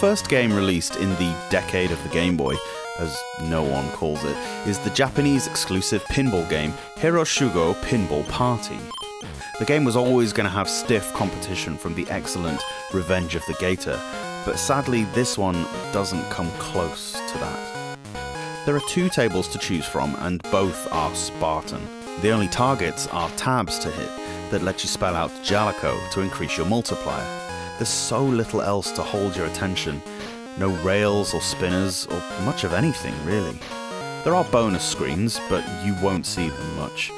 first game released in the decade of the Game Boy, as no one calls it, is the Japanese exclusive pinball game Hiroshugo Pinball Party. The game was always going to have stiff competition from the excellent Revenge of the Gator, but sadly this one doesn't come close to that. There are two tables to choose from and both are Spartan. The only targets are tabs to hit that let you spell out Jaleco to increase your multiplier. There's so little else to hold your attention. No rails or spinners or much of anything really. There are bonus screens, but you won't see them much.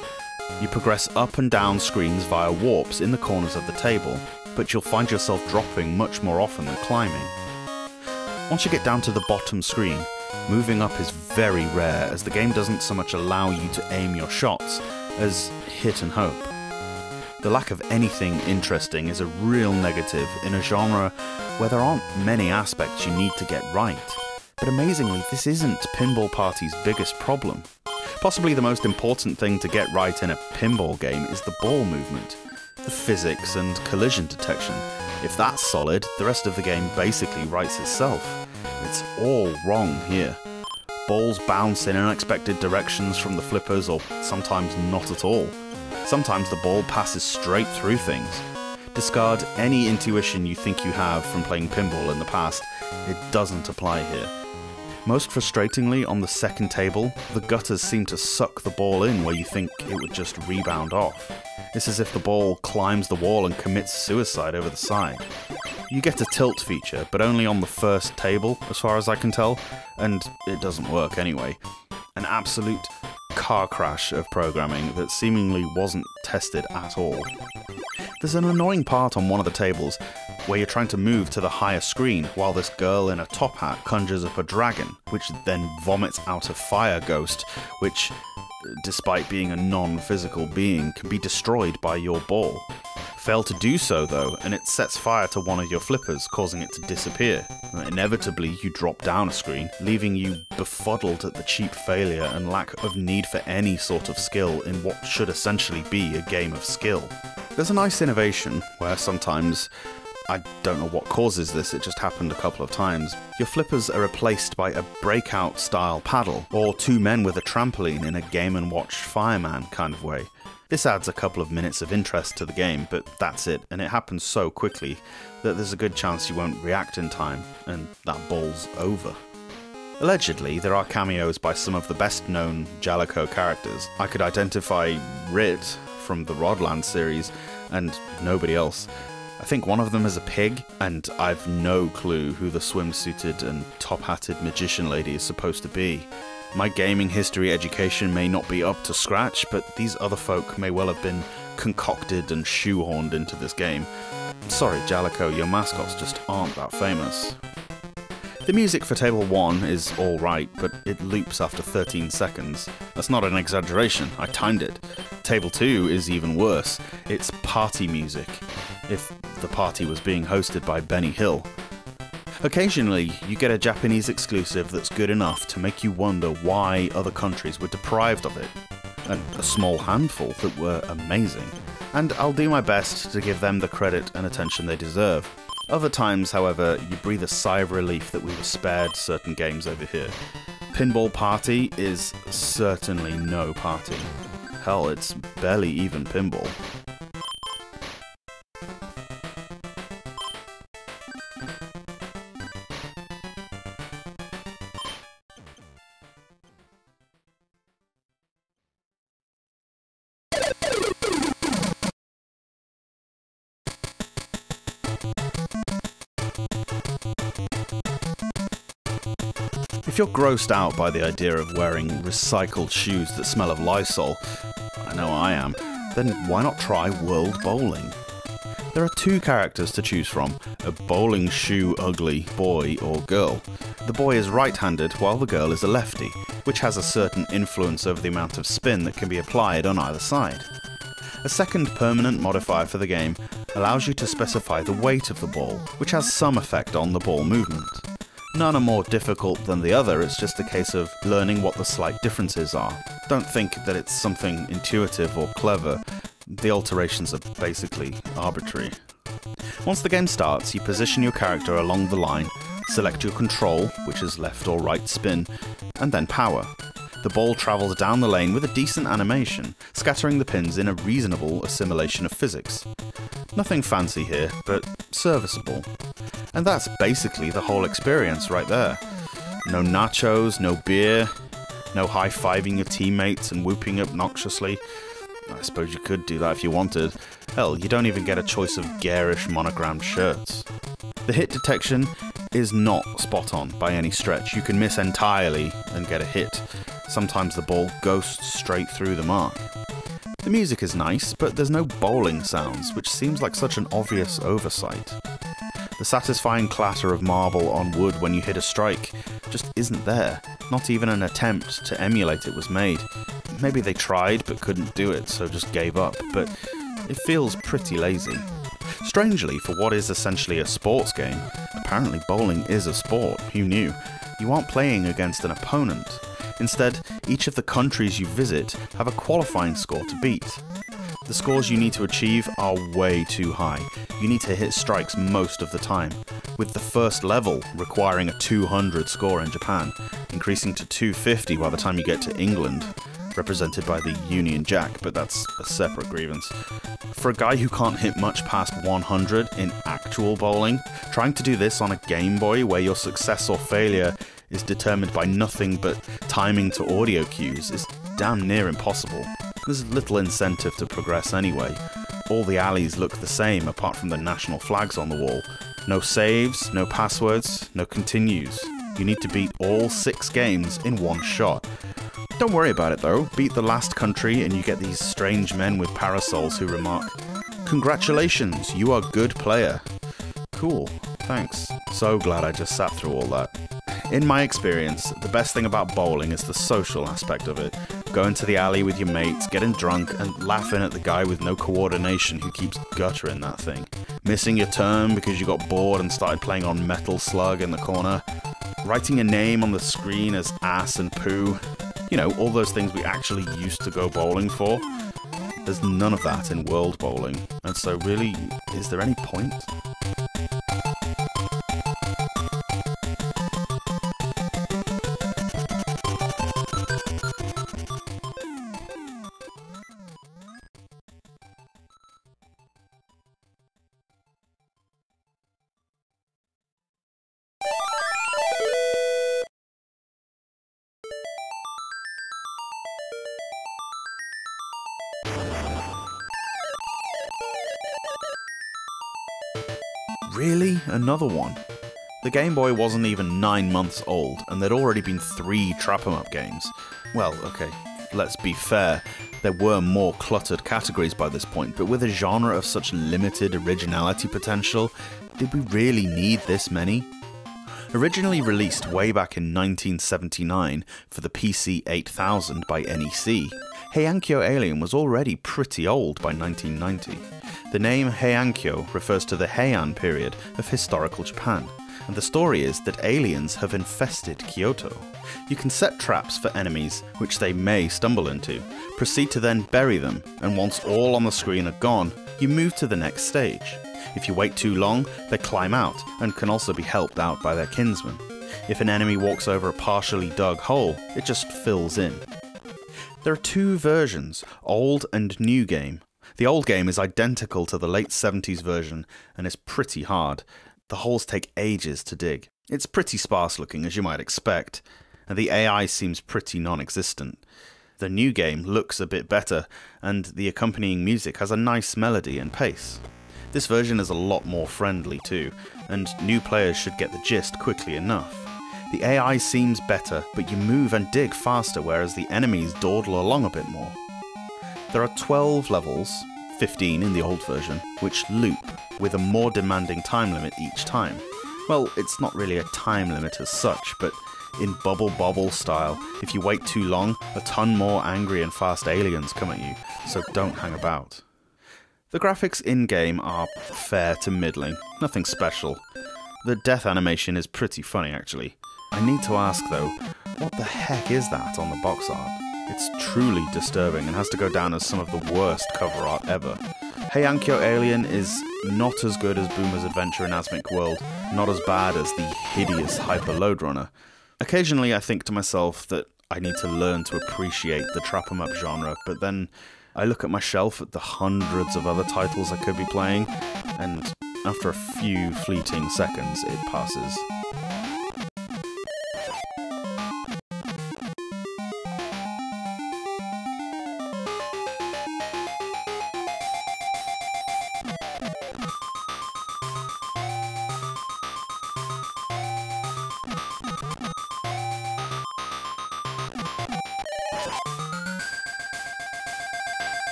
You progress up and down screens via warps in the corners of the table, but you'll find yourself dropping much more often than climbing. Once you get down to the bottom screen, moving up is very rare as the game doesn't so much allow you to aim your shots as hit and hope. The lack of anything interesting is a real negative in a genre where there aren't many aspects you need to get right. But amazingly, this isn't Pinball Party's biggest problem. Possibly the most important thing to get right in a pinball game is the ball movement, the physics and collision detection. If that's solid, the rest of the game basically writes itself. It's all wrong here. Balls bounce in unexpected directions from the flippers, or sometimes not at all. Sometimes the ball passes straight through things. Discard any intuition you think you have from playing pinball in the past, it doesn't apply here. Most frustratingly, on the second table, the gutters seem to suck the ball in where you think it would just rebound off. It's as if the ball climbs the wall and commits suicide over the side. You get a tilt feature, but only on the first table, as far as I can tell, and it doesn't work anyway. An absolute car crash of programming that seemingly wasn't tested at all. There's an annoying part on one of the tables where you're trying to move to the higher screen while this girl in a top hat conjures up a dragon, which then vomits out a fire ghost, which, despite being a non-physical being, can be destroyed by your ball. Fail to do so though, and it sets fire to one of your flippers, causing it to disappear. Inevitably, you drop down a screen, leaving you befuddled at the cheap failure and lack of need for any sort of skill in what should essentially be a game of skill. There's a nice innovation where sometimes, I don't know what causes this, it just happened a couple of times, your flippers are replaced by a breakout style paddle, or two men with a trampoline in a Game & Watch fireman kind of way. This adds a couple of minutes of interest to the game, but that's it, and it happens so quickly that there's a good chance you won't react in time, and that ball's over. Allegedly, there are cameos by some of the best known Jaleco characters. I could identify Rit from the Rodland series, and nobody else. I think one of them is a pig, and I've no clue who the swimsuited and top-hatted magician lady is supposed to be. My gaming history education may not be up to scratch, but these other folk may well have been concocted and shoehorned into this game. Sorry Jaleco, your mascots just aren't that famous. The music for Table 1 is alright, but it loops after 13 seconds. That's not an exaggeration, I timed it. Table 2 is even worse. It's party music, if the party was being hosted by Benny Hill. Occasionally, you get a Japanese exclusive that's good enough to make you wonder why other countries were deprived of it, and a small handful that were amazing, and I'll do my best to give them the credit and attention they deserve. Other times, however, you breathe a sigh of relief that we were spared certain games over here. Pinball Party is certainly no party. Hell, it's barely even pinball. If you're grossed out by the idea of wearing recycled shoes that smell of Lysol, I know I am, then why not try World Bowling? There are two characters to choose from, a bowling shoe ugly boy or girl. The boy is right-handed while the girl is a lefty, which has a certain influence over the amount of spin that can be applied on either side. A second permanent modifier for the game allows you to specify the weight of the ball, which has some effect on the ball movement. None are more difficult than the other, it's just a case of learning what the slight differences are. Don't think that it's something intuitive or clever, the alterations are basically arbitrary. Once the game starts, you position your character along the line, Select your control, which is left or right spin, and then power. The ball travels down the lane with a decent animation, scattering the pins in a reasonable assimilation of physics. Nothing fancy here, but serviceable. And that's basically the whole experience right there. No nachos, no beer, no high-fiving your teammates and whooping obnoxiously. I suppose you could do that if you wanted. Hell, you don't even get a choice of garish monogrammed shirts. The hit detection is not spot on by any stretch. You can miss entirely and get a hit. Sometimes the ball ghosts straight through the mark. The music is nice, but there's no bowling sounds, which seems like such an obvious oversight. The satisfying clatter of marble on wood when you hit a strike just isn't there. Not even an attempt to emulate it was made. Maybe they tried but couldn't do it, so just gave up, but it feels pretty lazy. Strangely, for what is essentially a sports game, apparently bowling is a sport, who knew? You aren't playing against an opponent. Instead, each of the countries you visit have a qualifying score to beat. The scores you need to achieve are way too high. You need to hit strikes most of the time, with the first level requiring a 200 score in Japan, increasing to 250 by the time you get to England, represented by the Union Jack, but that's a separate grievance. For a guy who can't hit much past 100 in actual bowling, trying to do this on a Game Boy where your success or failure is determined by nothing but timing to audio cues is damn near impossible. There's little incentive to progress anyway. All the alleys look the same apart from the national flags on the wall. No saves, no passwords, no continues. You need to beat all 6 games in one shot. Don't worry about it though, beat the last country and you get these strange men with parasols who remark, "Congratulations, you are a good player." Cool, thanks. So glad I just sat through all that. In my experience, the best thing about bowling is the social aspect of it. Going to the alley with your mates, getting drunk, and laughing at the guy with no coordination who keeps guttering that thing. Missing your turn because you got bored and started playing on Metal Slug in the corner. Writing a name on the screen as ass and poo. You know, all those things we actually used to go bowling for. There's none of that in World Bowling, and so really, is there any point? Really? Another one? The Game Boy wasn't even 9 months old, and there'd already been 3 trap-em-up games. Well, okay, let's be fair, there were more cluttered categories by this point, but with a genre of such limited originality potential, did we really need this many? Originally released way back in 1979 for the PC 8000 by NEC, Heiankyo Alien was already pretty old by 1990. The name Heiankyo refers to the Heian period of historical Japan, and the story is that aliens have infested Kyoto. You can set traps for enemies, which they may stumble into, proceed to then bury them, and once all on the screen are gone, you move to the next stage. If you wait too long, they climb out, and can also be helped out by their kinsmen. If an enemy walks over a partially dug hole, it just fills in. There are 2 versions, old and new game. The old game is identical to the late 70s version and is pretty hard. The holes take ages to dig. It's pretty sparse looking, as you might expect, and the AI seems pretty non-existent. The new game looks a bit better, and the accompanying music has a nice melody and pace. This version is a lot more friendly too, and new players should get the gist quickly enough. The AI seems better, but you move and dig faster, whereas the enemies dawdle along a bit more. There are 12 levels, 15 in the old version, which loop, with a more demanding time limit each time. Well, it's not really a time limit as such, but in Bubble Bobble style, if you wait too long, a ton more angry and fast aliens come at you, so don't hang about. The graphics in-game are fair to middling, nothing special. The death animation is pretty funny actually. I need to ask though, what the heck is that on the box art? It's truly disturbing and has to go down as some of the worst cover art ever. Heiankyo Alien is not as good as Boomer's Adventure in Asmic World, not as bad as the hideous Hyper Load Runner. Occasionally I think to myself that I need to learn to appreciate the trap 'em up genre, but then I look at my shelf at the hundreds of other titles I could be playing, and after a few fleeting seconds it passes.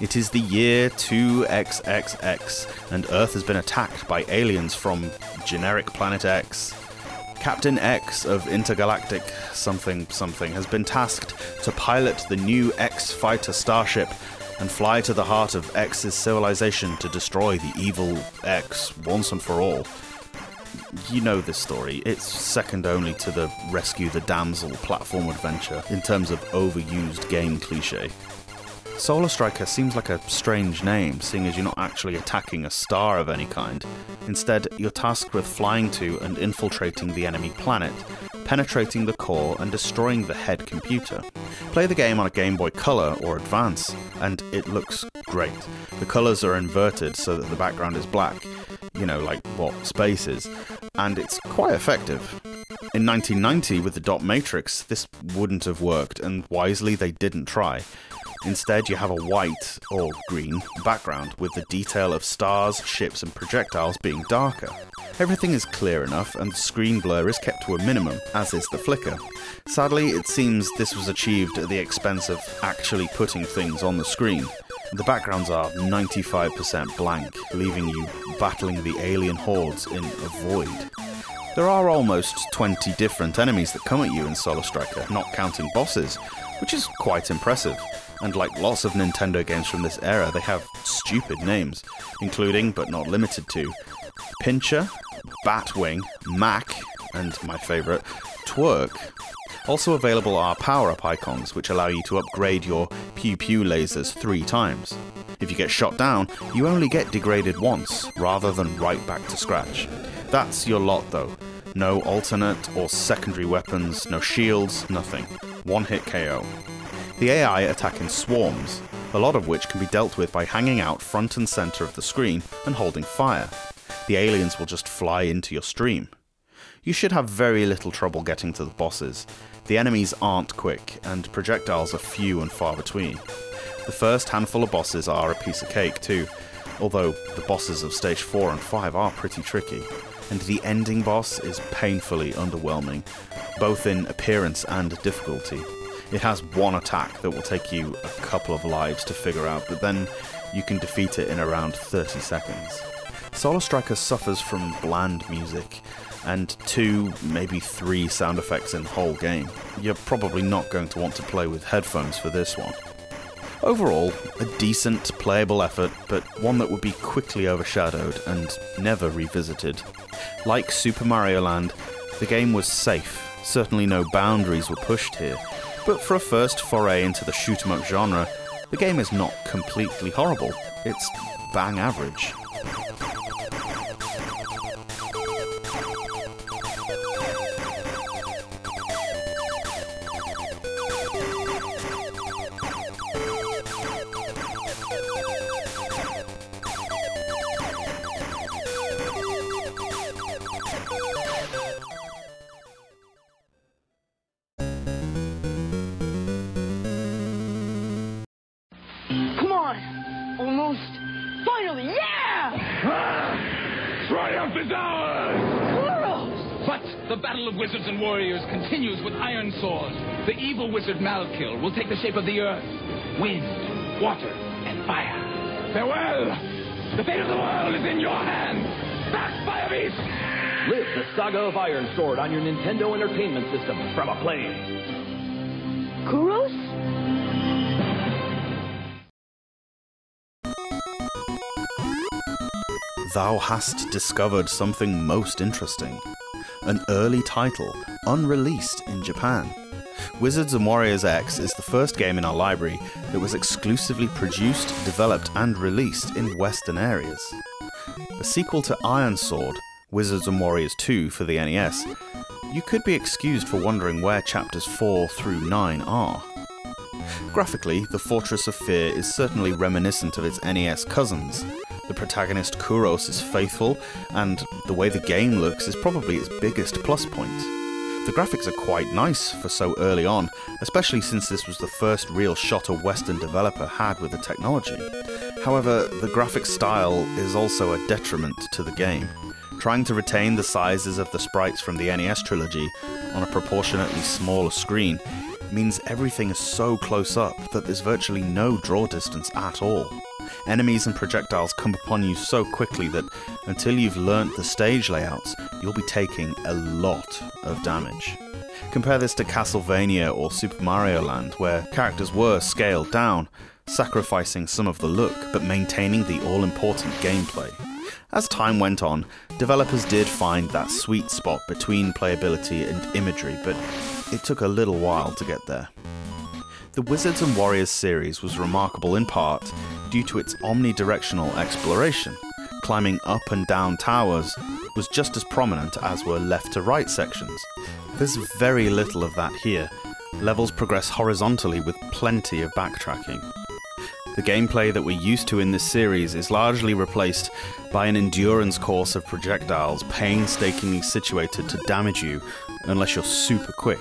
It is the year 2XXX, and Earth has been attacked by aliens from generic Planet X. Captain X of Intergalactic something has been tasked to pilot the new X fighter starship and fly to the heart of X's civilization to destroy the evil X once and for all. You know this story, it's second only to the Rescue the Damsel platform adventure in terms of overused game cliché. Solar Striker seems like a strange name, seeing as you're not actually attacking a star of any kind. Instead, you're tasked with flying to and infiltrating the enemy planet, penetrating the core and destroying the head computer. Play the game on a Game Boy Color or Advance, and it looks great. The colors are inverted so that the background is black, you know, like what space is, and it's quite effective. In 1990, with the dot matrix, this wouldn't have worked, and wisely they didn't try. Instead, you have a white, or green, background, with the detail of stars, ships and projectiles being darker. Everything is clear enough and the screen blur is kept to a minimum, as is the flicker. Sadly, it seems this was achieved at the expense of actually putting things on the screen. The backgrounds are 95% blank, leaving you battling the alien hordes in a void. There are almost 20 different enemies that come at you in Solar Striker, not counting bosses, which is quite impressive. And like lots of Nintendo games from this era, they have stupid names, including, but not limited to, Pincher, Batwing, Mac, and my favourite, Twerk. Also available are power-up icons, which allow you to upgrade your pew-pew lasers 3 times. If you get shot down, you only get degraded once, rather than right back to scratch. That's your lot though. No alternate or secondary weapons, no shields, nothing. One-hit KO. The AI attack in swarms, a lot of which can be dealt with by hanging out front and centre of the screen and holding fire. The aliens will just fly into your stream. You should have very little trouble getting to the bosses. The enemies aren't quick, and projectiles are few and far between. The first handful of bosses are a piece of cake too, although the bosses of stage 4 and 5 are pretty tricky, and the ending boss is painfully underwhelming, both in appearance and difficulty. It has one attack that will take you a couple of lives to figure out, but then you can defeat it in around 30 seconds. Solar Striker suffers from bland music, and 2, maybe 3 sound effects in the whole game. You're probably not going to want to play with headphones for this one. Overall, a decent, playable effort, but one that would be quickly overshadowed and never revisited. Like Super Mario Land, the game was safe, certainly no boundaries were pushed here. But for a first foray into the shoot-'em-up genre, the game is not completely horrible, it's bang average. Continues with Iron Sword. The evil wizard Malkil will take the shape of the earth, wind, water, and fire. Farewell! The fate of the world is in your hands! Back by a beast! Live the saga of Iron Sword on your Nintendo Entertainment System from a plane. Kuros? Thou hast discovered something most interesting. an early title, unreleased in Japan. Wizards and Warriors X is the first game in our library that was exclusively produced, developed and released in Western areas. The sequel to Iron Sword, Wizards and Warriors 2 for the NES, you could be excused for wondering where chapters 4 through 9 are. Graphically, the Fortress of Fear is certainly reminiscent of its NES cousins. The protagonist Kuros is faithful, and the way the game looks is probably its biggest plus point. The graphics are quite nice for so early on, especially since this was the first real shot a Western developer had with the technology. However, the graphic style is also a detriment to the game, trying to retain the sizes of the sprites from the NES trilogy on a proportionately smaller screen means everything is so close up that there's virtually no draw distance at all. Enemies and projectiles come upon you so quickly that until you've learnt the stage layouts, you'll be taking a lot of damage. Compare this to Castlevania or Super Mario Land, where characters were scaled down, sacrificing some of the look but maintaining the all-important gameplay. As time went on, developers did find that sweet spot between playability and imagery, but it took a little while to get there. The Wizards and Warriors series was remarkable in part due to its omnidirectional exploration. Climbing up and down towers was just as prominent as were left to right sections. There's very little of that here. Levels progress horizontally with plenty of backtracking. The gameplay that we're used to in this series is largely replaced by an endurance course of projectiles painstakingly situated to damage you unless you're super quick.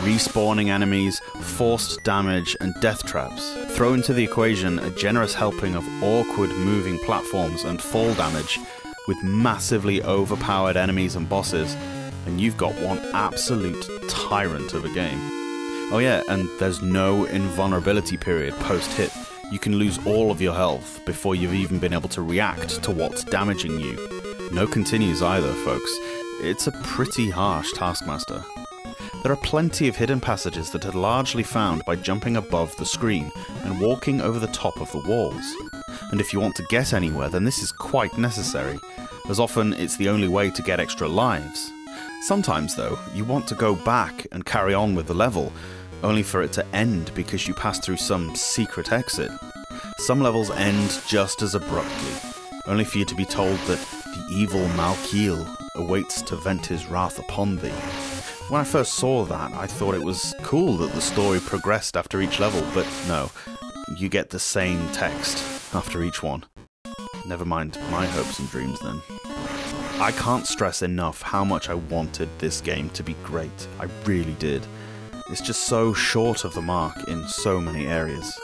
Respawning enemies, forced damage and death traps. Throw into the equation a generous helping of awkward moving platforms and fall damage with massively overpowered enemies and bosses, and you've got one absolute tyrant of a game. Oh yeah, and there's no invulnerability period post-hit. You can lose all of your health before you've even been able to react to what's damaging you. No continues either, folks. It's a pretty harsh taskmaster. There are plenty of hidden passages that are largely found by jumping above the screen and walking over the top of the walls. And if you want to get anywhere, then this is quite necessary, as often it's the only way to get extra lives. Sometimes though, you want to go back and carry on with the level, only for it to end because you pass through some secret exit. Some levels end just as abruptly, only for you to be told that the evil Malkiel awaits to vent his wrath upon thee. When I first saw that, I thought it was cool that the story progressed after each level, but no, you get the same text after each one. Never mind my hopes and dreams then. I can't stress enough how much I wanted this game to be great. I really did. It's just so short of the mark in so many areas.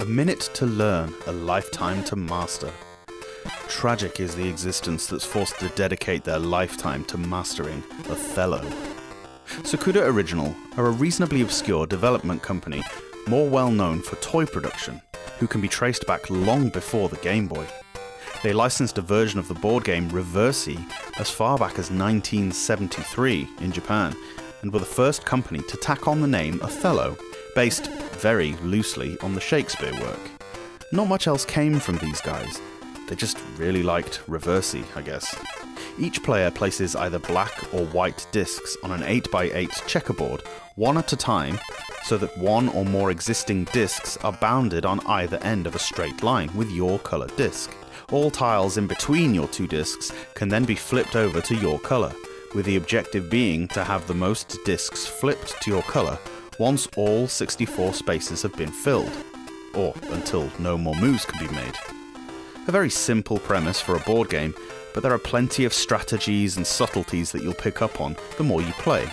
A minute to learn, a lifetime to master. Tragic is the existence that's forced to dedicate their lifetime to mastering Othello. Sukuda Original are a reasonably obscure development company, more well known for toy production, who can be traced back long before the Game Boy. They licensed a version of the board game Reversi as far back as 1973 in Japan, and were the first company to tack on the name Othello, based very loosely on the Shakespeare work. Not much else came from these guys. They just really liked Reversi, I guess. Each player places either black or white discs on an 8x8 checkerboard, one at a time, so that one or more existing discs are bounded on either end of a straight line with your colour disc. All tiles in between your two discs can then be flipped over to your colour, with the objective being to have the most discs flipped to your colour once all 64 spaces have been filled, or until no more moves can be made. A very simple premise for a board game, but there are plenty of strategies and subtleties that you'll pick up on the more you play.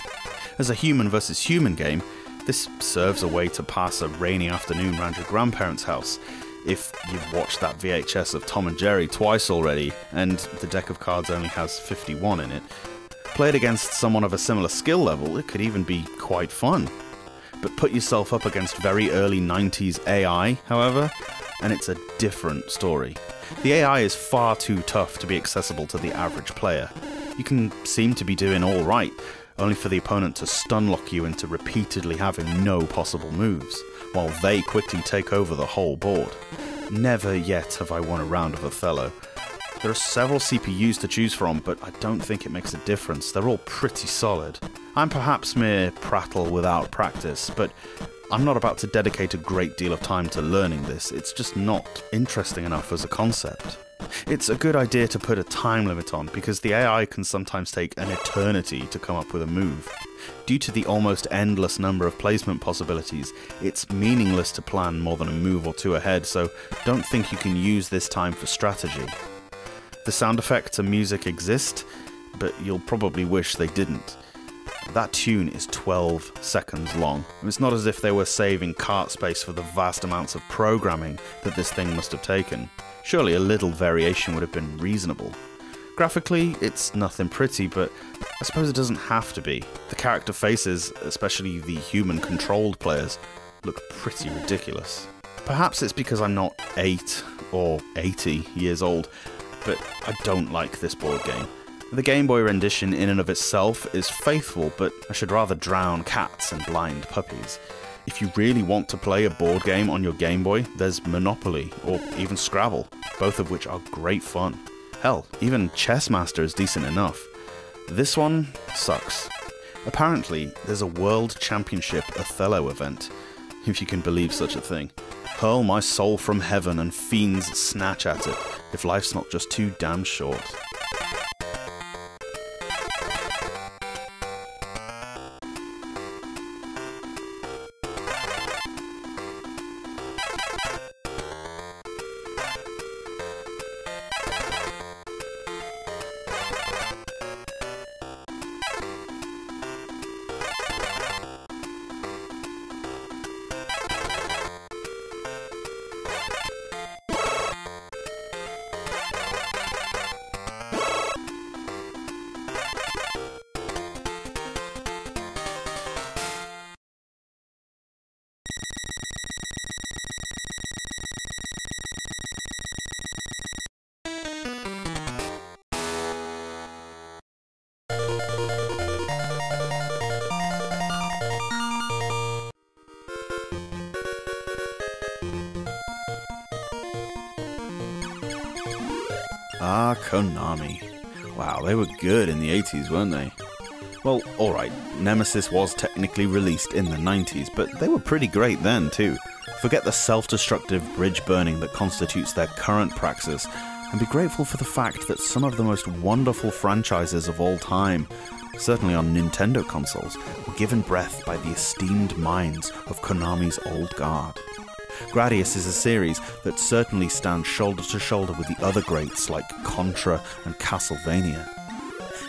As a human versus human game, this serves a way to pass a rainy afternoon round your grandparents' house, if you've watched that VHS of Tom and Jerry twice already, and the deck of cards only has 51 in it. Played against someone of a similar skill level, it could even be quite fun. but put yourself up against very early 90s AI, however, and it's a different story. The AI is far too tough to be accessible to the average player. You can seem to be doing all right, only for the opponent to stun-lock you into repeatedly having no possible moves, while they quickly take over the whole board. Never yet have I won a round of Othello. There are several CPUs to choose from, but I don't think it makes a difference. They're all pretty solid. I'm perhaps mere prattle without practice, but I'm not about to dedicate a great deal of time to learning this. It's just not interesting enough as a concept. It's a good idea to put a time limit on, because the AI can sometimes take an eternity to come up with a move. Due to the almost endless number of placement possibilities, it's meaningless to plan more than a move or two ahead, so don't think you can use this time for strategy. The sound effects and music exist, but you'll probably wish they didn't. That tune is 12 seconds long, and it's not as if they were saving cart space for the vast amounts of programming that this thing must have taken. Surely a little variation would have been reasonable. Graphically, it's nothing pretty, but I suppose it doesn't have to be. The character faces, especially the human-controlled players, look pretty ridiculous. Perhaps it's because I'm not 8 or 80 years old, but I don't like this board game. The Game Boy rendition in and of itself is faithful, but I should rather drown cats and blind puppies. If you really want to play a board game on your Game Boy, there's Monopoly, or even Scrabble, both of which are great fun. Hell, even Chess Master is decent enough. This one sucks. Apparently, there's a World Championship Othello event, if you can believe such a thing. Hurl my soul from heaven and fiends snatch at it, if life's not just too damn short. Ah, Konami. Wow, they were good in the 80s, weren't they? Well, alright, Nemesis was technically released in the 90s, but they were pretty great then, too. Forget the self-destructive bridge burning that constitutes their current praxis, and be grateful for the fact that some of the most wonderful franchises of all time, certainly on Nintendo consoles, were given breath by the esteemed minds of Konami's old guard. Gradius is a series that certainly stands shoulder to shoulder with the other greats like Contra and Castlevania.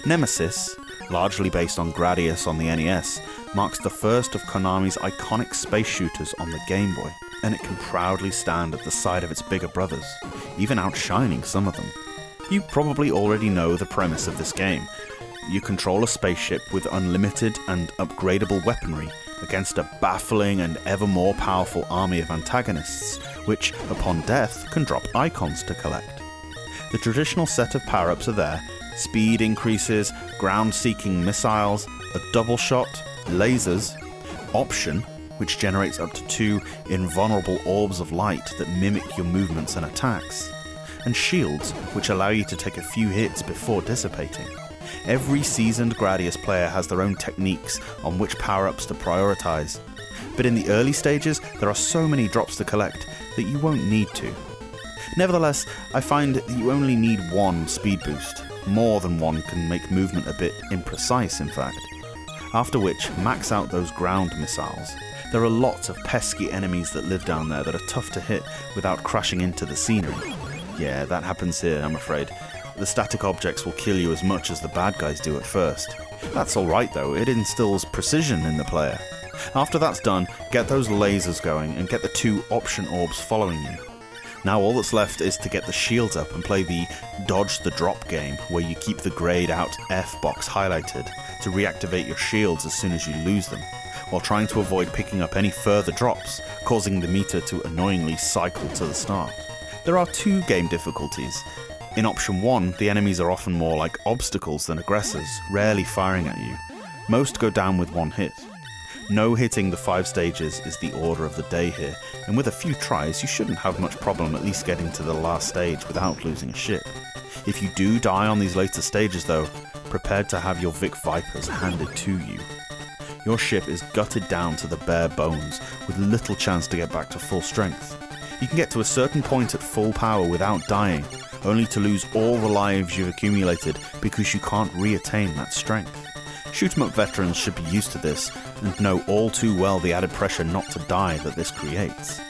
Nemesis, largely based on Gradius on the NES, marks the first of Konami's iconic space shooters on the Game Boy, and it can proudly stand at the side of its bigger brothers, even outshining some of them. You probably already know the premise of this game. You control a spaceship with unlimited and upgradable weaponry against a baffling and ever more powerful army of antagonists, which, upon death, can drop icons to collect. The traditional set of power-ups are there: speed increases, ground-seeking missiles, a double shot, lasers, option, which generates up to 2 invulnerable orbs of light that mimic your movements and attacks, and shields, which allow you to take a few hits before dissipating. Every seasoned Gradius player has their own techniques on which power-ups to prioritise, but in the early stages there are so many drops to collect that you won't need to. Nevertheless, I find that you only need one speed boost. More than one can make movement a bit imprecise, in fact. After which, max out those ground missiles. There are lots of pesky enemies that live down there that are tough to hit without crashing into the scenery. Yeah, that happens here, I'm afraid. The static objects will kill you as much as the bad guys do at first. That's alright though, it instills precision in the player. After that's done, get those lasers going and get the 2 option orbs following you. Now all that's left is to get the shields up and play the dodge the drop game, where you keep the grayed out F box highlighted to reactivate your shields as soon as you lose them, while trying to avoid picking up any further drops, causing the meter to annoyingly cycle to the start. There are two game difficulties. In option 1, the enemies are often more like obstacles than aggressors, rarely firing at you. Most go down with one hit. No hitting the 5 stages is the order of the day here, and with a few tries you shouldn't have much problem at least getting to the last stage without losing a ship. If you do die on these later stages though, prepare to have your Vic Vipers handed to you. Your ship is gutted down to the bare bones, with little chance to get back to full strength. You can get to a certain point at full power without dying, only to lose all the lives you've accumulated because you can't re-attain that strength. Shoot-'em-up veterans should be used to this, and know all too well the added pressure not to die that this creates.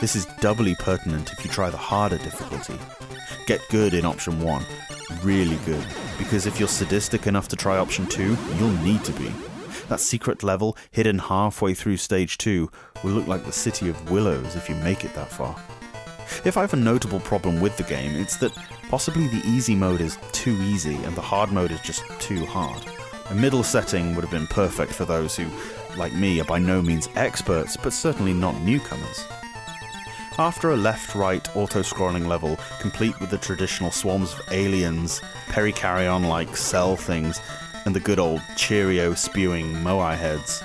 This is doubly pertinent if you try the harder difficulty. Get good in option 1, really good, because if you're sadistic enough to try option 2, you'll need to be. That secret level, hidden halfway through stage 2, will look like the City of Willows if you make it that far. If I have a notable problem with the game, it's that possibly the easy mode is too easy and the hard mode is just too hard. A middle setting would have been perfect for those who, like me, are by no means experts, but certainly not newcomers. After a left-right auto-scrolling level, complete with the traditional swarms of aliens, pericaryon-like cell things, and the good old Cheerio-spewing moai heads,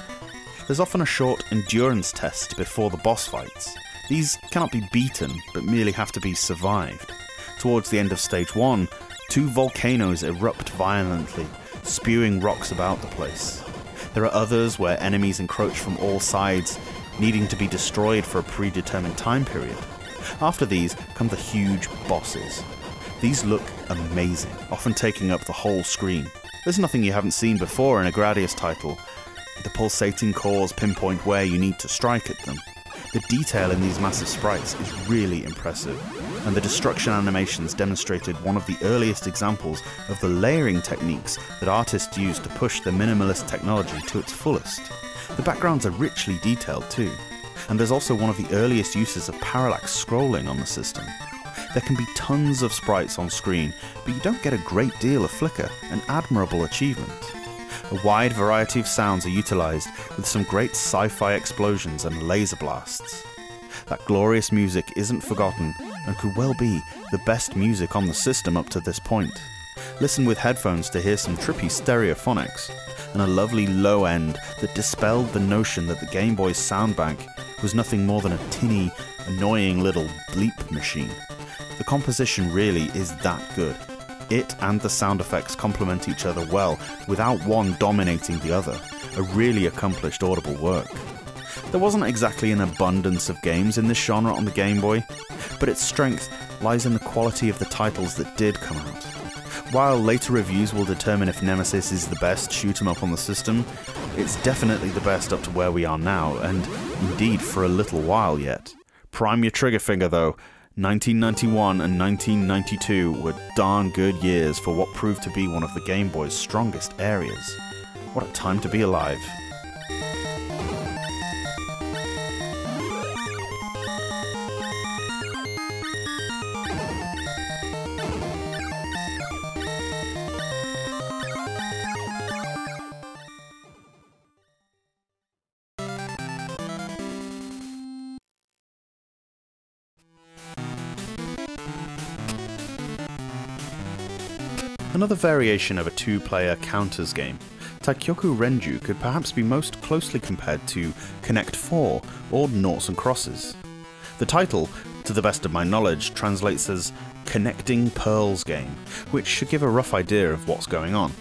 there's often a short endurance test before the boss fights. These cannot be beaten, but merely have to be survived. Towards the end of stage 1, 2 volcanoes erupt violently, spewing rocks about the place. There are others where enemies encroach from all sides, needing to be destroyed for a predetermined time period. After these come the huge bosses. These look amazing, often taking up the whole screen. There's nothing you haven't seen before in a Gradius title. The pulsating cores pinpoint where you need to strike at them. The detail in these massive sprites is really impressive, and the destruction animations demonstrated one of the earliest examples of the layering techniques that artists used to push the minimalist technology to its fullest. The backgrounds are richly detailed too, and there's also one of the earliest uses of parallax scrolling on the system. There can be tons of sprites on screen, but you don't get a great deal of flicker, an admirable achievement. A wide variety of sounds are utilised, with some great sci-fi explosions and laser blasts. That glorious music isn't forgotten, and could well be the best music on the system up to this point. Listen with headphones to hear some trippy stereophonics, and a lovely low end that dispelled the notion that the Game Boy's soundbank was nothing more than a tinny, annoying little bleep machine. The composition really is that good. It and the sound effects complement each other well, without one dominating the other. A really accomplished audible work. There wasn't exactly an abundance of games in this genre on the Game Boy, but its strength lies in the quality of the titles that did come out. While later reviews will determine if Nemesis is the best shoot-'em-up on the system, it's definitely the best up to where we are now, and indeed for a little while yet. Prime your trigger finger though, 1991 and 1992 were darn good years for what proved to be one of the Game Boy's strongest areas. What a time to be alive. Another variation of a 2-player counters game, Taikyoku Renju could perhaps be most closely compared to Connect Four or Noughts and Crosses. The title, to the best of my knowledge, translates as Connecting Pearls Game, which should give a rough idea of what's going on.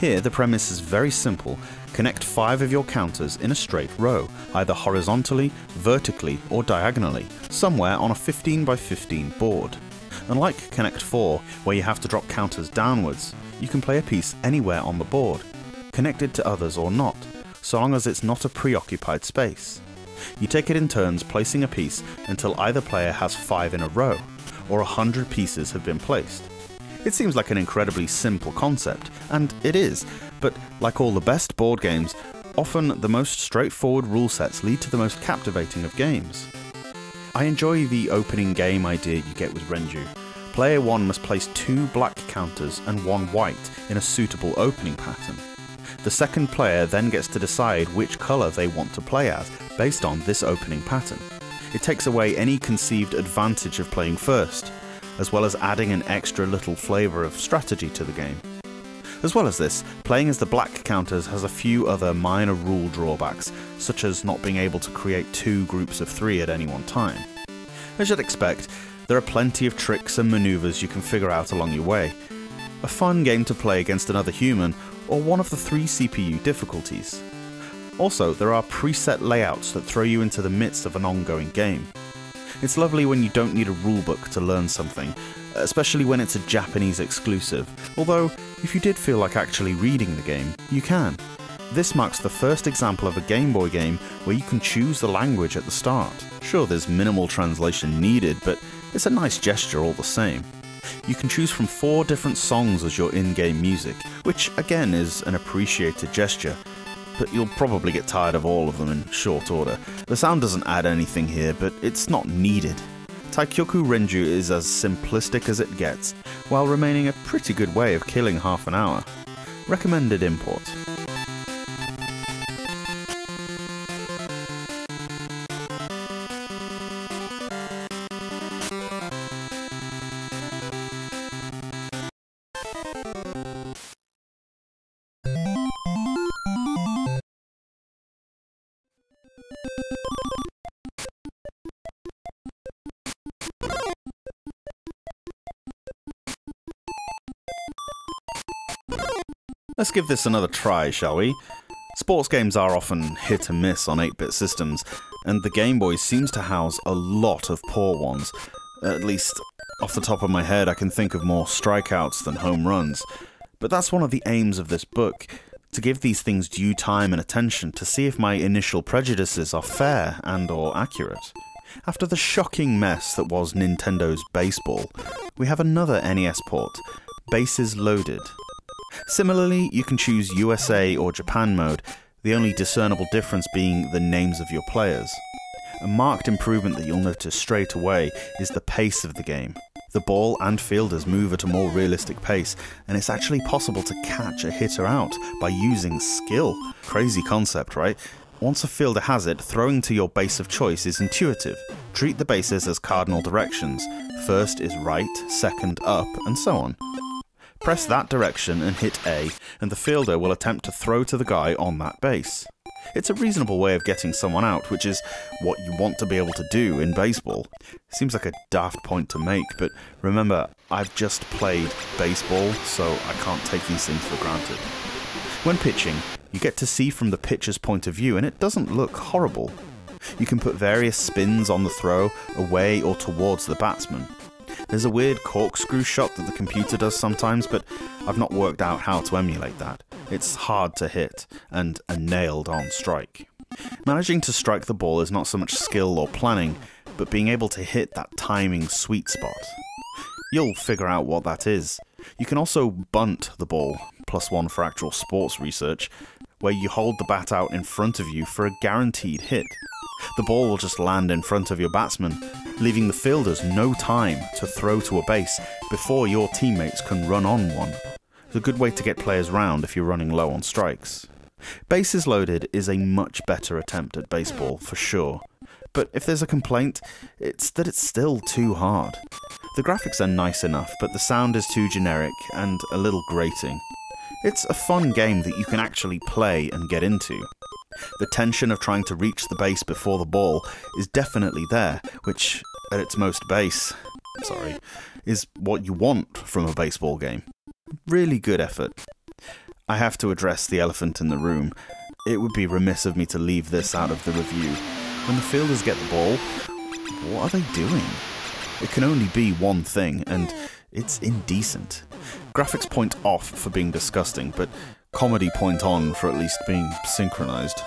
Here the premise is very simple: connect 5 of your counters in a straight row, either horizontally, vertically or diagonally, somewhere on a 15x15 board. Unlike Connect 4, where you have to drop counters downwards, you can play a piece anywhere on the board, connected to others or not, so long as it's not a preoccupied space. You take it in turns placing a piece until either player has 5 in a row, or 100 pieces have been placed. It seems like an incredibly simple concept, and it is, but like all the best board games, often the most straightforward rule sets lead to the most captivating of games. I enjoy the opening game idea you get with Renju. Player 1 must place 2 black counters and 1 white in a suitable opening pattern. The second player then gets to decide which colour they want to play as, based on this opening pattern. It takes away any conceived advantage of playing first, as well as adding an extra little flavour of strategy to the game. As well as this, playing as the black counters has a few other minor rule drawbacks, such as not being able to create two groups of three at any one time. As you'd expect, there are plenty of tricks and manoeuvres you can figure out along your way. A fun game to play against another human, or one of the three CPU difficulties. Also, there are preset layouts that throw you into the midst of an ongoing game. It's lovely when you don't need a rulebook to learn something, especially when it's a Japanese exclusive, although if you did feel like actually reading the game, you can. This marks the first example of a Game Boy game where you can choose the language at the start. Sure, there's minimal translation needed, but it's a nice gesture all the same. You can choose from 4 different songs as your in-game music, which again is an appreciated gesture, but you'll probably get tired of all of them in short order. The sound doesn't add anything here, but it's not needed. Taikyoku Renju is as simplistic as it gets, while remaining a pretty good way of killing half an hour. Recommended import. Let's give this another try, shall we? Sports games are often hit and miss on 8-bit systems, and the Game Boy seems to house a lot of poor ones. At least, off the top of my head, I can think of more strikeouts than home runs. But that's one of the aims of this book, to give these things due time and attention to see if my initial prejudices are fair and/or accurate. After the shocking mess that was Nintendo's baseball, we have another NES port, Bases Loaded. Similarly, you can choose USA or Japan mode, the only discernible difference being the names of your players. A marked improvement that you'll notice straight away is the pace of the game. The ball and fielders move at a more realistic pace, and it's actually possible to catch a hitter out by using skill. Crazy concept, right? Once a fielder has it, throwing to your base of choice is intuitive. Treat the bases as cardinal directions. First is right, second up, and so on. Press that direction and hit A, and the fielder will attempt to throw to the guy on that base. It's a reasonable way of getting someone out, which is what you want to be able to do in baseball. Seems like a daft point to make, but remember, I've just played baseball, so I can't take these things for granted. When pitching, you get to see from the pitcher's point of view, and it doesn't look horrible. You can put various spins on the throw, away or towards the batsman. There's a weird corkscrew shot that the computer does sometimes, but I've not worked out how to emulate that. It's hard to hit, and a nailed-on strike. Managing to strike the ball is not so much skill or planning, but being able to hit that timing sweet spot. You'll figure out what that is. You can also bunt the ball, +1 for actual sports research, where you hold the bat out in front of you for a guaranteed hit. The ball will just land in front of your batsman, leaving the fielders no time to throw to a base before your teammates can run on one. It's a good way to get players round if you're running low on strikes. Bases Loaded is a much better attempt at baseball, for sure. But if there's a complaint, it's that it's still too hard. The graphics are nice enough, but the sound is too generic and a little grating. It's a fun game that you can actually play and get into. The tension of trying to reach the base before the ball is definitely there, which, at its most is what you want from a baseball game. Really good effort. I have to address the elephant in the room. It would be remiss of me to leave this out of the review. When the fielders get the ball, what are they doing? It can only be one thing, and it's indecent. Graphics point off for being disgusting, but comedy point on for at least being synchronized.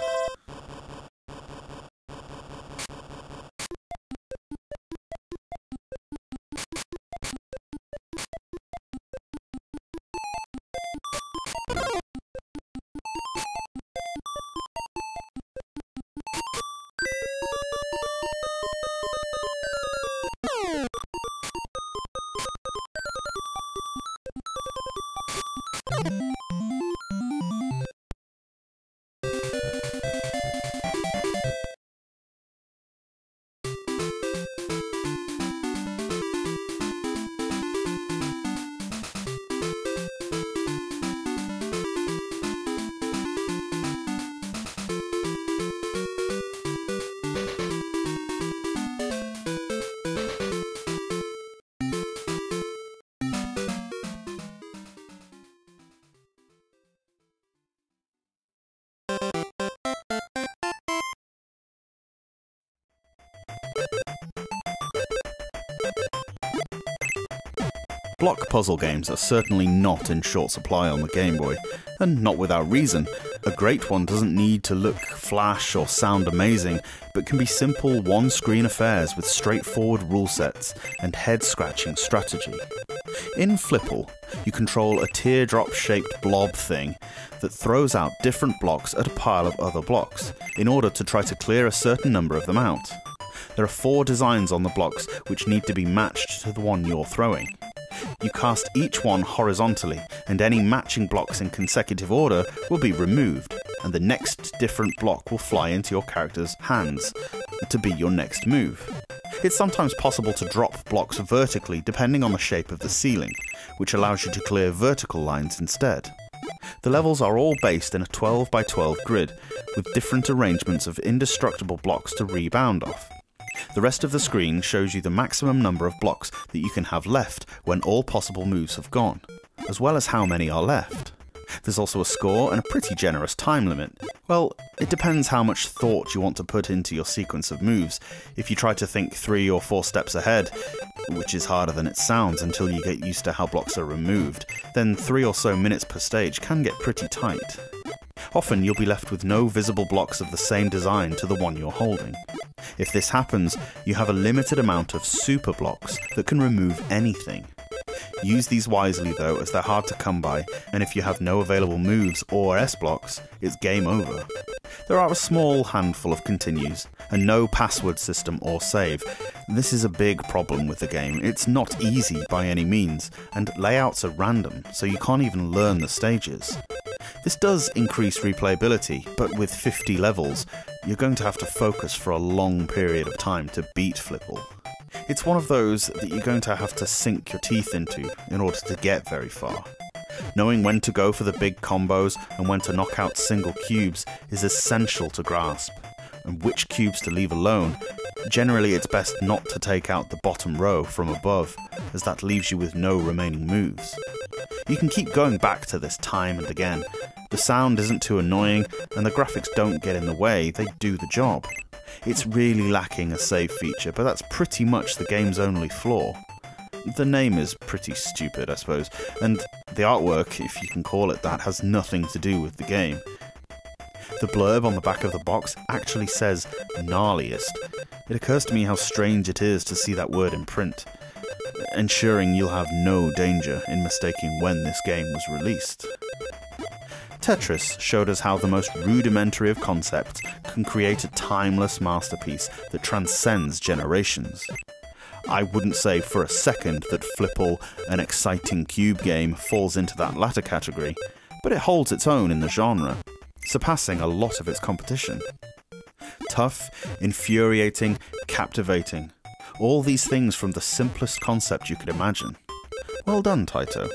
Block puzzle games are certainly not in short supply on the Game Boy, and not without reason. A great one doesn't need to look, flash or sound amazing, but can be simple one-screen affairs with straightforward rule sets and head-scratching strategy. In Flipull, you control a teardrop-shaped blob thing that throws out different blocks at a pile of other blocks, in order to try to clear a certain number of them out. There are 4 designs on the blocks which need to be matched to the one you're throwing. You cast each one horizontally, and any matching blocks in consecutive order will be removed, and the next different block will fly into your character's hands to be your next move. It's sometimes possible to drop blocks vertically depending on the shape of the ceiling, which allows you to clear vertical lines instead. The levels are all based in a 12x12 grid, with different arrangements of indestructible blocks to rebound off. The rest of the screen shows you the maximum number of blocks that you can have left when all possible moves have gone, as well as how many are left. There's also a score and a pretty generous time limit. Well, it depends how much thought you want to put into your sequence of moves. If you try to think 3 or 4 steps ahead, which is harder than it sounds until you get used to how blocks are removed, then 3 or so minutes per stage can get pretty tight. Often you'll be left with no visible blocks of the same design to the one you're holding. If this happens, you have a limited amount of super blocks that can remove anything. Use these wisely though, as they're hard to come by, and if you have no available moves or S blocks, it's game over. There are a small handful of continues, and no password system or save. This is a big problem with the game. It's not easy by any means, and layouts are random, so you can't even learn the stages. This does increase replayability, but with 50 levels, you're going to have to focus for a long period of time to beat Flipull. It's one of those that you're going to have to sink your teeth into in order to get very far. Knowing when to go for the big combos and when to knock out single cubes is essential to grasp, and which cubes to leave alone. Generally it's best not to take out the bottom row from above, as that leaves you with no remaining moves. You can keep going back to this time and again. The sound isn't too annoying, and the graphics don't get in the way, they do the job. It's really lacking a save feature, but that's pretty much the game's only flaw. The name is pretty stupid, I suppose, and the artwork, if you can call it that, has nothing to do with the game. The blurb on the back of the box actually says gnarliest. It occurs to me how strange it is to see that word in print, ensuring you'll have no danger in mistaking when this game was released. Tetris showed us how the most rudimentary of concepts can create a timeless masterpiece that transcends generations. I wouldn't say for a second that Flipull, an exciting cube game, falls into that latter category, but it holds its own in the genre, surpassing a lot of its competition. Tough, infuriating, captivating. All these things from the simplest concept you could imagine. Well done, Taito.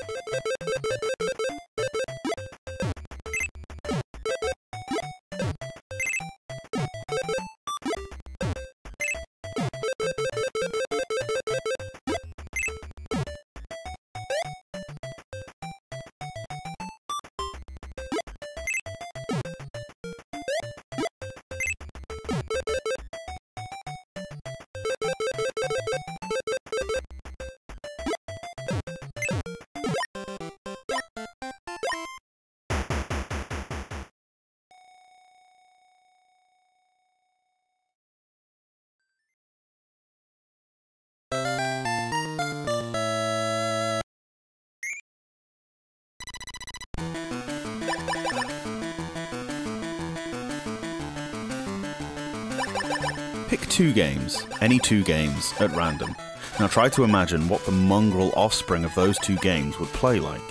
Pick 2 games, any 2 games, at random. Now try to imagine what the mongrel offspring of those 2 games would play like.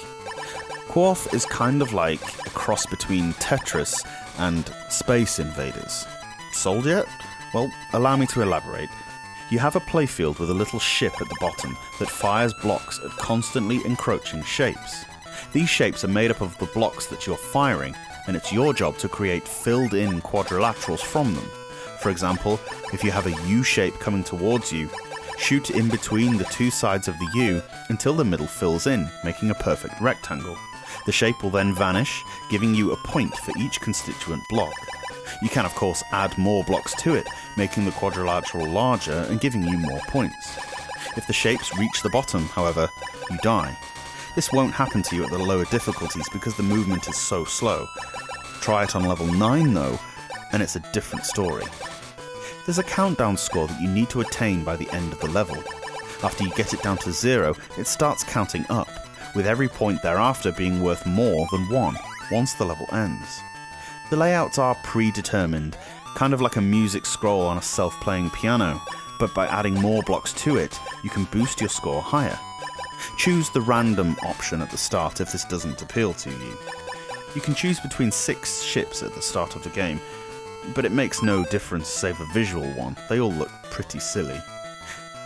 Quarth is kind of like a cross between Tetris and Space Invaders. Sold yet? Well, allow me to elaborate. You have a playfield with a little ship at the bottom that fires blocks at constantly encroaching shapes. These shapes are made up of the blocks that you're firing, and it's your job to create filled-in quadrilaterals from them. For example, if you have a U shape coming towards you, shoot in between the 2 sides of the U until the middle fills in, making a perfect rectangle. The shape will then vanish, giving you a point for each constituent block. You can of course add more blocks to it, making the quadrilateral larger and giving you more points. If the shapes reach the bottom, however, you die. This won't happen to you at the lower difficulties because the movement is so slow. Try it on level 9 though, and it's a different story. There's a countdown score that you need to attain by the end of the level. After you get it down to 0, it starts counting up, with every point thereafter being worth more than 1 once the level ends. The layouts are predetermined, kind of like a music scroll on a self-playing piano, but by adding more blocks to it, you can boost your score higher. Choose the random option at the start if this doesn't appeal to you. You can choose between 6 ships at the start of the game, but it makes no difference save a visual one, they all look pretty silly.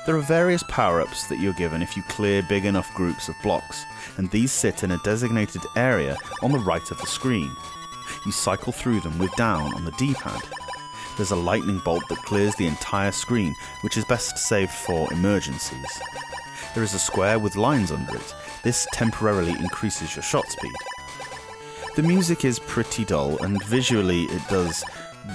There are various power-ups that you're given if you clear big enough groups of blocks, and these sit in a designated area on the right of the screen. You cycle through them with down on the D-pad. There's a lightning bolt that clears the entire screen, which is best saved for emergencies. There is a square with lines under it. This temporarily increases your shot speed. The music is pretty dull, and visually it does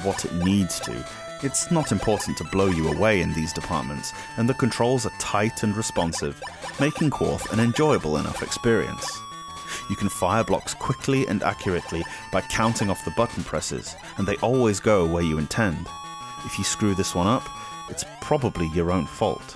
what it needs to. It's not important to blow you away in these departments, and the controls are tight and responsive, making Quarth an enjoyable enough experience. You can fire blocks quickly and accurately by counting off the button presses, and they always go where you intend. If you screw this one up, it's probably your own fault.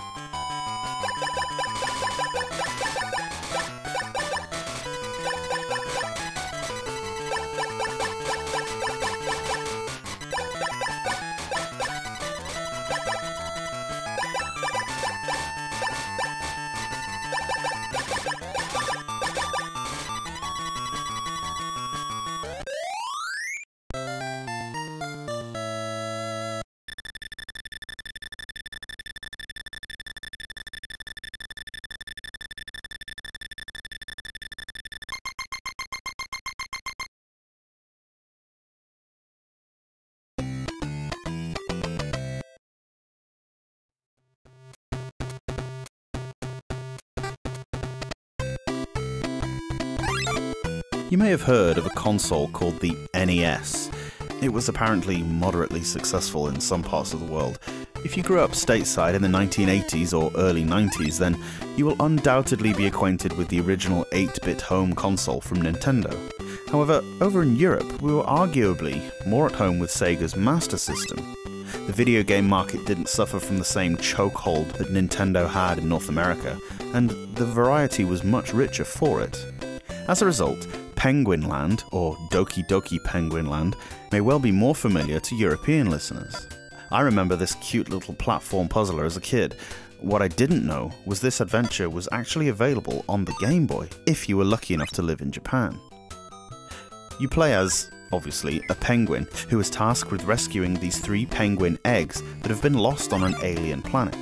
You may have heard of a console called the NES. It was apparently moderately successful in some parts of the world. If you grew up stateside in the 1980s or early 90s, then you will undoubtedly be acquainted with the original 8-bit home console from Nintendo. However, over in Europe, we were arguably more at home with Sega's Master System. The video game market didn't suffer from the same chokehold that Nintendo had in North America, and the variety was much richer for it. As a result, Penguin Land, or Doki Doki Penguin Land, may well be more familiar to European listeners. I remember this cute little platform puzzler as a kid. What I didn't know was this adventure was actually available on the Game Boy, if you were lucky enough to live in Japan. You play as, obviously, a penguin, who is tasked with rescuing these 3 penguin eggs that have been lost on an alien planet.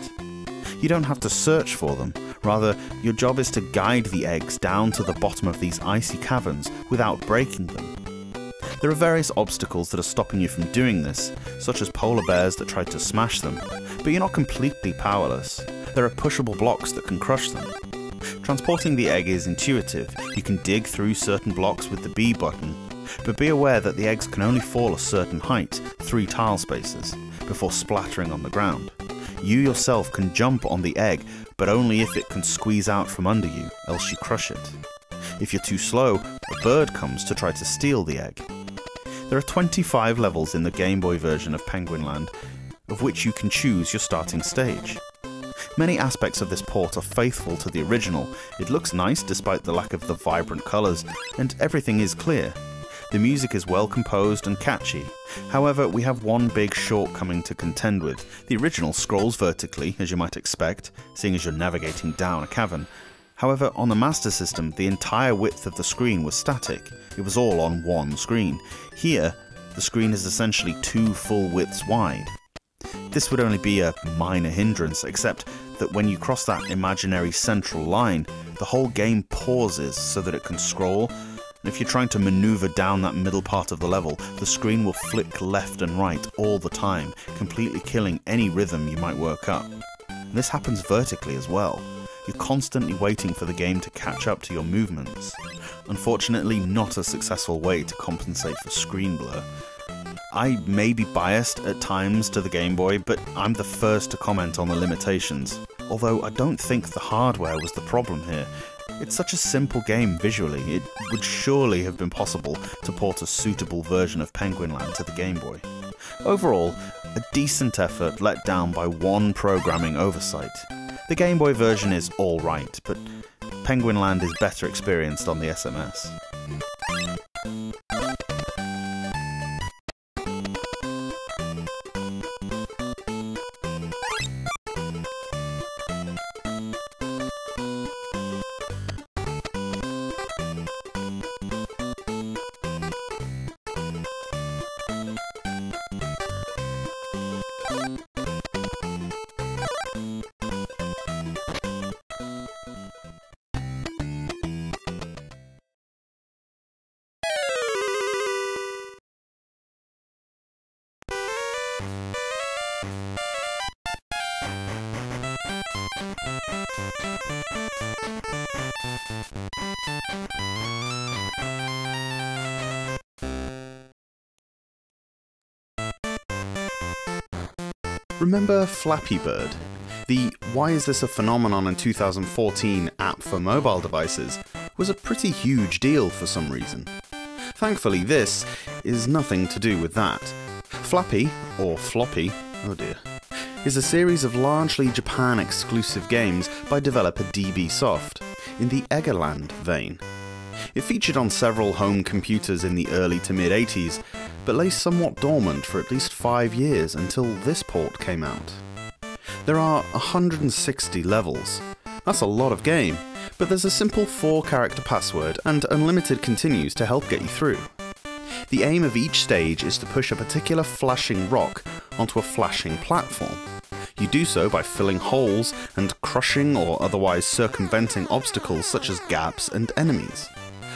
You don't have to search for them. Rather, your job is to guide the eggs down to the bottom of these icy caverns without breaking them. There are various obstacles that are stopping you from doing this, such as polar bears that try to smash them, but you're not completely powerless. There are pushable blocks that can crush them. Transporting the egg is intuitive. You can dig through certain blocks with the B button, but be aware that the eggs can only fall a certain height, 3 tile spaces, before splattering on the ground. You yourself can jump on the egg, but only if it can squeeze out from under you, else you crush it. If you're too slow, a bird comes to try to steal the egg. There are 25 levels in the Game Boy version of Penguin Land, of which you can choose your starting stage. Many aspects of this port are faithful to the original. It looks nice despite the lack of the vibrant colours, and everything is clear. The music is well composed and catchy. However, we have one big shortcoming to contend with. The original scrolls vertically, as you might expect, seeing as you're navigating down a cavern. However, on the Master System, the entire width of the screen was static. It was all on one screen. Here, the screen is essentially 2 full widths wide. This would only be a minor hindrance, except that when you cross that imaginary central line, the whole game pauses so that it can scroll. If you're trying to maneuver down that middle part of the level, the screen will flick left and right all the time, completely killing any rhythm you might work up. And this happens vertically as well. You're constantly waiting for the game to catch up to your movements. Unfortunately, not a successful way to compensate for screen blur. I may be biased at times to the Game Boy, but I'm the first to comment on the limitations. although I don't think the hardware was the problem here. It's such a simple game visually, it would surely have been possible to port a suitable version of Penguin Land to the Game Boy. Overall, a decent effort let down by one programming oversight. The Game Boy version is alright, but Penguin Land is better experienced on the SMS. Remember Flappy Bird? The "Why is this a phenomenon in 2014" app for mobile devices was a pretty huge deal for some reason. Thankfully this is nothing to do with that. Flappy, or Floppy, oh dear, is a series of largely Japan exclusive games by developer DB Soft, in the Eggerland vein. It featured on several home computers in the early to mid 80s, but lay somewhat dormant for at least 5 years until this port came out. There are 160 levels. That's a lot of game, but there's a simple 4-character password and unlimited continues to help get you through. The aim of each stage is to push a particular flashing rock onto a flashing platform. You do so by filling holes and crushing or otherwise circumventing obstacles such as gaps and enemies.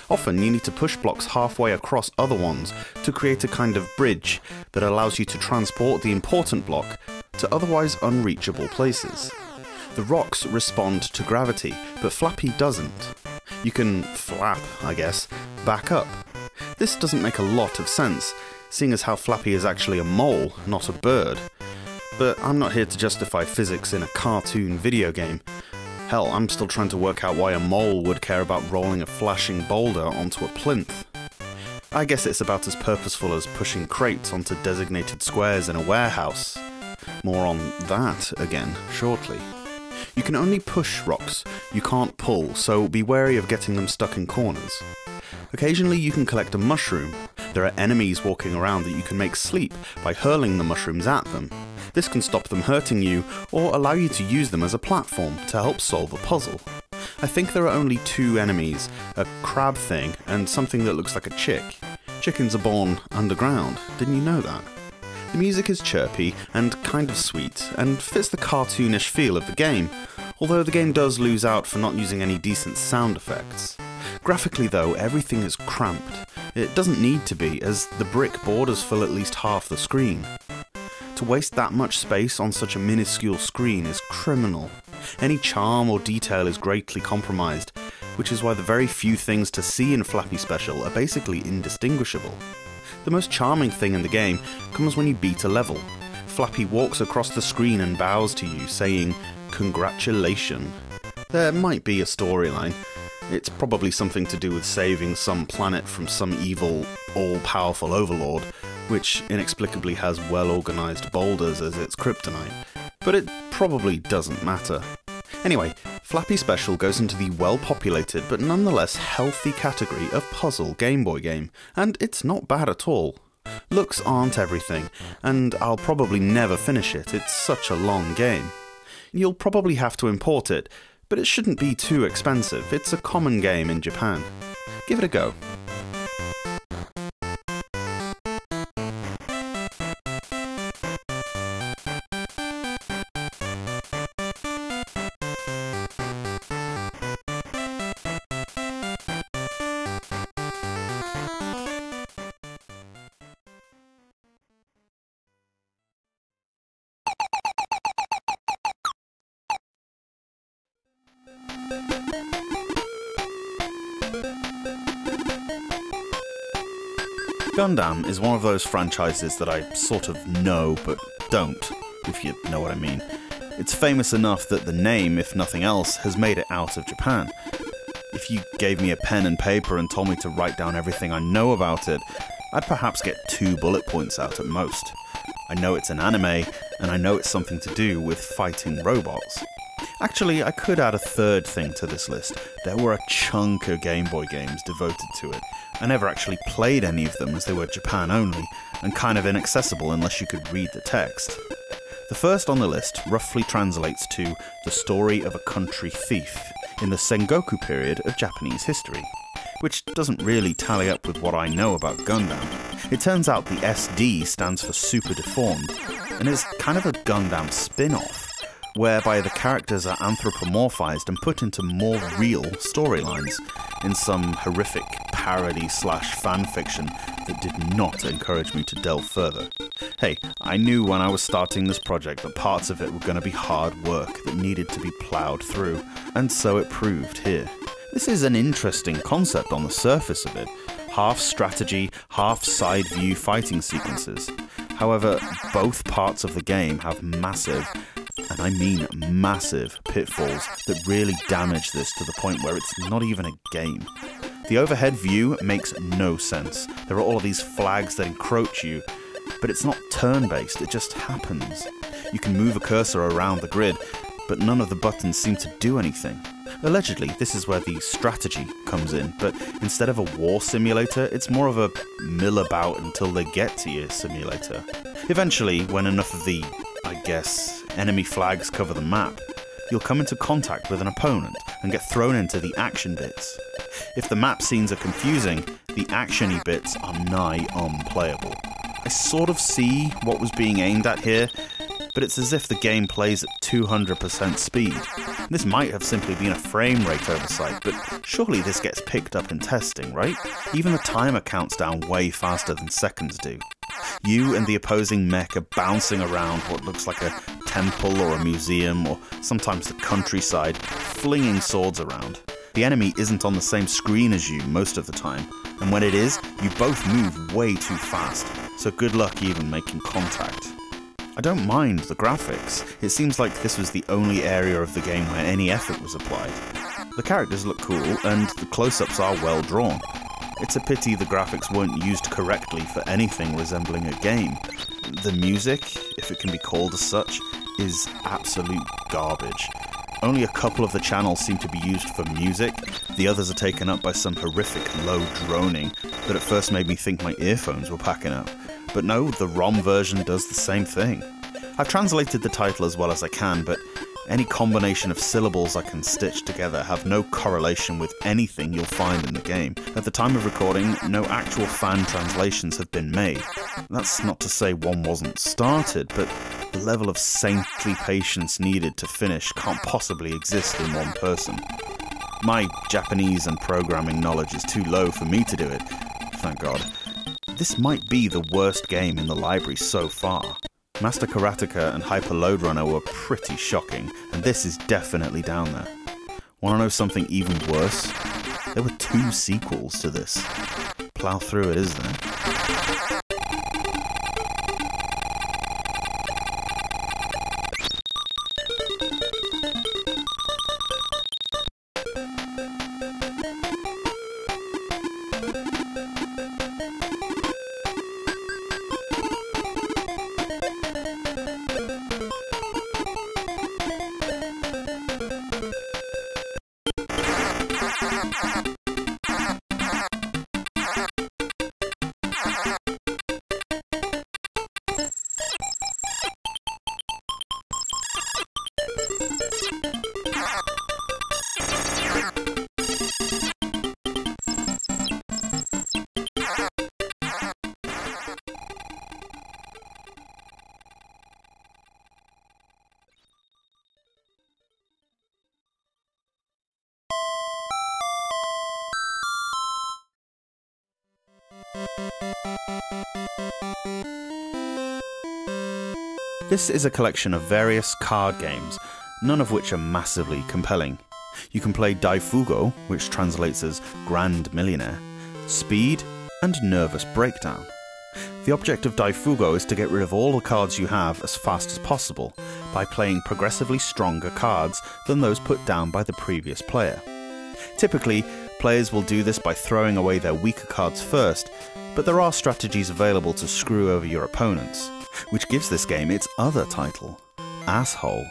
Often you need to push blocks halfway across other ones to create a kind of bridge that allows you to transport the important block to otherwise unreachable places. The rocks respond to gravity, but Flappy doesn't. You can flap, I guess, back up. This doesn't make a lot of sense, seeing as how Flappy is actually a mole, not a bird. But I'm not here to justify physics in a cartoon video game. Hell, I'm still trying to work out why a mole would care about rolling a flashing boulder onto a plinth. I guess it's about as purposeful as pushing crates onto designated squares in a warehouse. More on that again shortly. You can only push rocks, you can't pull, so be wary of getting them stuck in corners. Occasionally you can collect a mushroom. There are enemies walking around that you can make sleep by hurling the mushrooms at them. This can stop them hurting you, or allow you to use them as a platform to help solve a puzzle. I think there are only 2 enemies, a crab thing and something that looks like a chick. Chickens are born underground, didn't you know that? The music is chirpy and kind of sweet, and fits the cartoonish feel of the game, although the game does lose out for not using any decent sound effects. Graphically though, everything is cramped. It doesn't need to be, as the brick borders fill at least half the screen. To waste that much space on such a minuscule screen is criminal. Any charm or detail is greatly compromised, which is why the very few things to see in Flappy Special are basically indistinguishable. The most charming thing in the game comes when you beat a level. Flappy walks across the screen and bows to you, saying, "Congratulations." There might be a storyline. It's probably something to do with saving some planet from some evil, all-powerful overlord, which inexplicably has well-organized boulders as its kryptonite, but it probably doesn't matter. Anyway, Flappy Special goes into the well-populated but nonetheless healthy category of puzzle Game Boy game, and it's not bad at all. Looks aren't everything, and I'll probably never finish it, it's such a long game. You'll probably have to import it, but it shouldn't be too expensive, it's a common game in Japan. Give it a go. Gundam is one of those franchises that I sort of know, but don't, if you know what I mean. It's famous enough that the name, if nothing else, has made it out of Japan. If you gave me a pen and paper and told me to write down everything I know about it, I'd perhaps get 2 bullet points out at most. I know it's an anime, and I know it's something to do with fighting robots. Actually, I could add a third thing to this list. There were a chunk of Game Boy games devoted to it. I never actually played any of them as they were Japan only, and kind of inaccessible unless you could read the text. The first on the list roughly translates to The Story of a Country Thief, in the Sengoku period of Japanese history, which doesn't really tally up with what I know about Gundam. It turns out the SD stands for Super Deformed, and is kind of a Gundam spin-off, whereby the characters are anthropomorphized and put into more real storylines, in some horrific parody/fanfiction that did not encourage me to delve further. Hey, I knew when I was starting this project that parts of it were going to be hard work that needed to be ploughed through, and so it proved here. This is an interesting concept on the surface of it, half strategy, half side view fighting sequences. However, both parts of the game have massive, and I mean massive, pitfalls that really damage this to the point where it's not even a game. The overhead view makes no sense. There are all of these flags that encroach you, but it's not turn-based, it just happens. You can move a cursor around the grid, but none of the buttons seem to do anything. Allegedly, this is where the strategy comes in, but instead of a war simulator, it's more of a mill about until they get to you simulator. Eventually, when enough of the, I guess, enemy flags cover the map, you'll come into contact with an opponent and get thrown into the action bits. If the map scenes are confusing, the action-y bits are nigh unplayable. I sort of see what was being aimed at here, but it's as if the game plays at 200% speed. This might have simply been a frame rate oversight, but surely this gets picked up in testing, right? Even the timer counts down way faster than seconds do. You and the opposing mech are bouncing around what looks like a temple or a museum, or sometimes the countryside, flinging swords around. The enemy isn't on the same screen as you most of the time, and when it is, you both move way too fast, so good luck even making contact. I don't mind the graphics, it seems like this was the only area of the game where any effort was applied. The characters look cool, and the close-ups are well drawn. It's a pity the graphics weren't used correctly for anything resembling a game. The music, if it can be called as such, is absolute garbage. Only a couple of the channels seem to be used for music, the others are taken up by some horrific low droning that at first made me think my earphones were packing up. But no, the ROM version does the same thing. I've translated the title as well as I can, but any combination of syllables I can stitch together have no correlation with anything you'll find in the game. At the time of recording, no actual fan translations have been made. That's not to say one wasn't started, but the level of saintly patience needed to finish can't possibly exist in one person. My Japanese and programming knowledge is too low for me to do it, thank God. This might be the worst game in the library so far. Master Karateka and Hyper Load Runner were pretty shocking, and this is definitely down there. Wanna know something even worse? There were 2 sequels to this. Plow through it, is there? This is a collection of various card games, none of which are massively compelling. You can play Daifugo, which translates as Grand Millionaire, Speed, and Nervous Breakdown. The object of Daifugo is to get rid of all the cards you have as fast as possible by playing progressively stronger cards than those put down by the previous player. Typically, players will do this by throwing away their weaker cards first, but there are strategies available to screw over your opponents, which gives this game its other title, Asshole.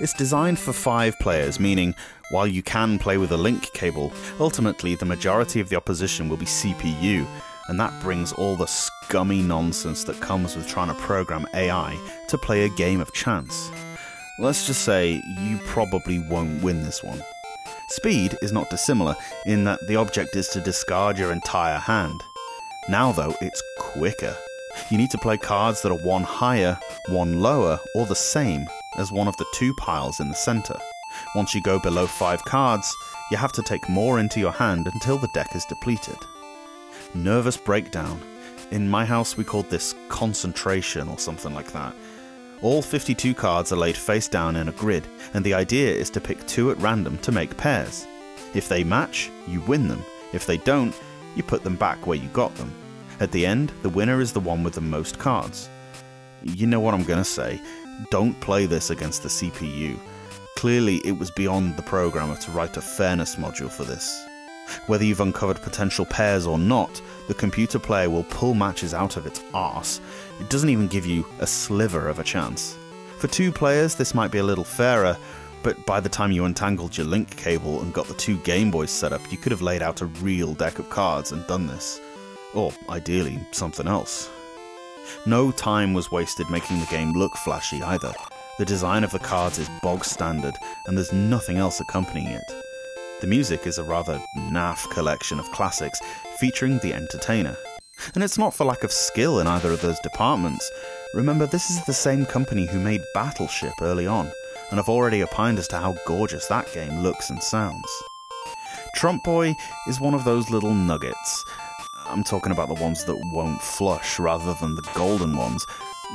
It's designed for 5 players, meaning while you can play with a link cable, ultimately the majority of the opposition will be CPU, and that brings all the scummy nonsense that comes with trying to program AI to play a game of chance. Let's just say you probably won't win this one. Speed is not dissimilar, in that the object is to discard your entire hand. Now though, it's quicker. You need to play cards that are one higher, one lower, or the same as one of the 2 piles in the centre. Once you go below 5 cards, you have to take more into your hand until the deck is depleted. Nervous breakdown. In my house we called this concentration or something like that. All 52 cards are laid face down in a grid, and the idea is to pick 2 at random to make pairs. If they match, you win them. If they don't, you put them back where you got them. At the end, the winner is the one with the most cards. You know what I'm gonna say. Don't play this against the CPU. Clearly it was beyond the programmer to write a fairness module for this. Whether you've uncovered potential pairs or not, the computer player will pull matches out of its arse. It doesn't even give you a sliver of a chance. For 2 players this might be a little fairer, but by the time you untangled your link cable and got the 2 Game Boys set up, you could have laid out a real deck of cards and done this. Or, ideally, something else. No time was wasted making the game look flashy either. The design of the cards is bog standard, and there's nothing else accompanying it. The music is a rather naff collection of classics featuring the entertainer. And it's not for lack of skill in either of those departments. Remember, this is the same company who made Battleship early on, and I've already opined as to how gorgeous that game looks and sounds. Trump Boy is one of those little nuggets. I'm talking about the ones that won't flush rather than the golden ones,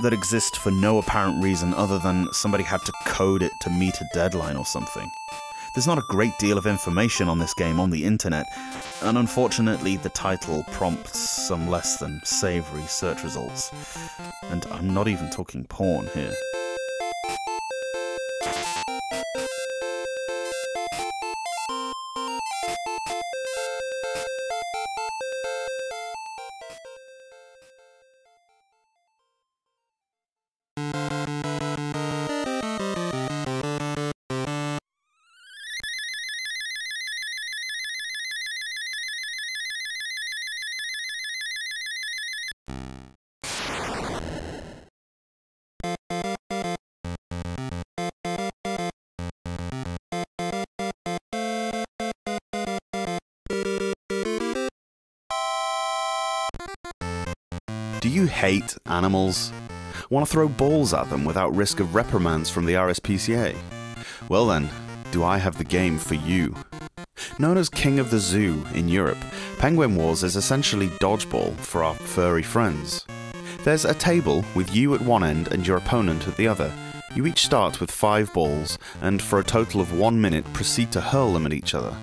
that exist for no apparent reason other than somebody had to code it to meet a deadline or something. There's not a great deal of information on this game on the internet, and unfortunately the title prompts some less than savoury search results. And I'm not even talking porn here. Do you hate animals? Want to throw balls at them without risk of reprimands from the RSPCA? Well then, do I have the game for you. Known as King of the Zoo in Europe, Penguin Wars is essentially dodgeball for our furry friends. There's a table with you at one end and your opponent at the other. You each start with 5 balls, and for a total of 1 minute proceed to hurl them at each other.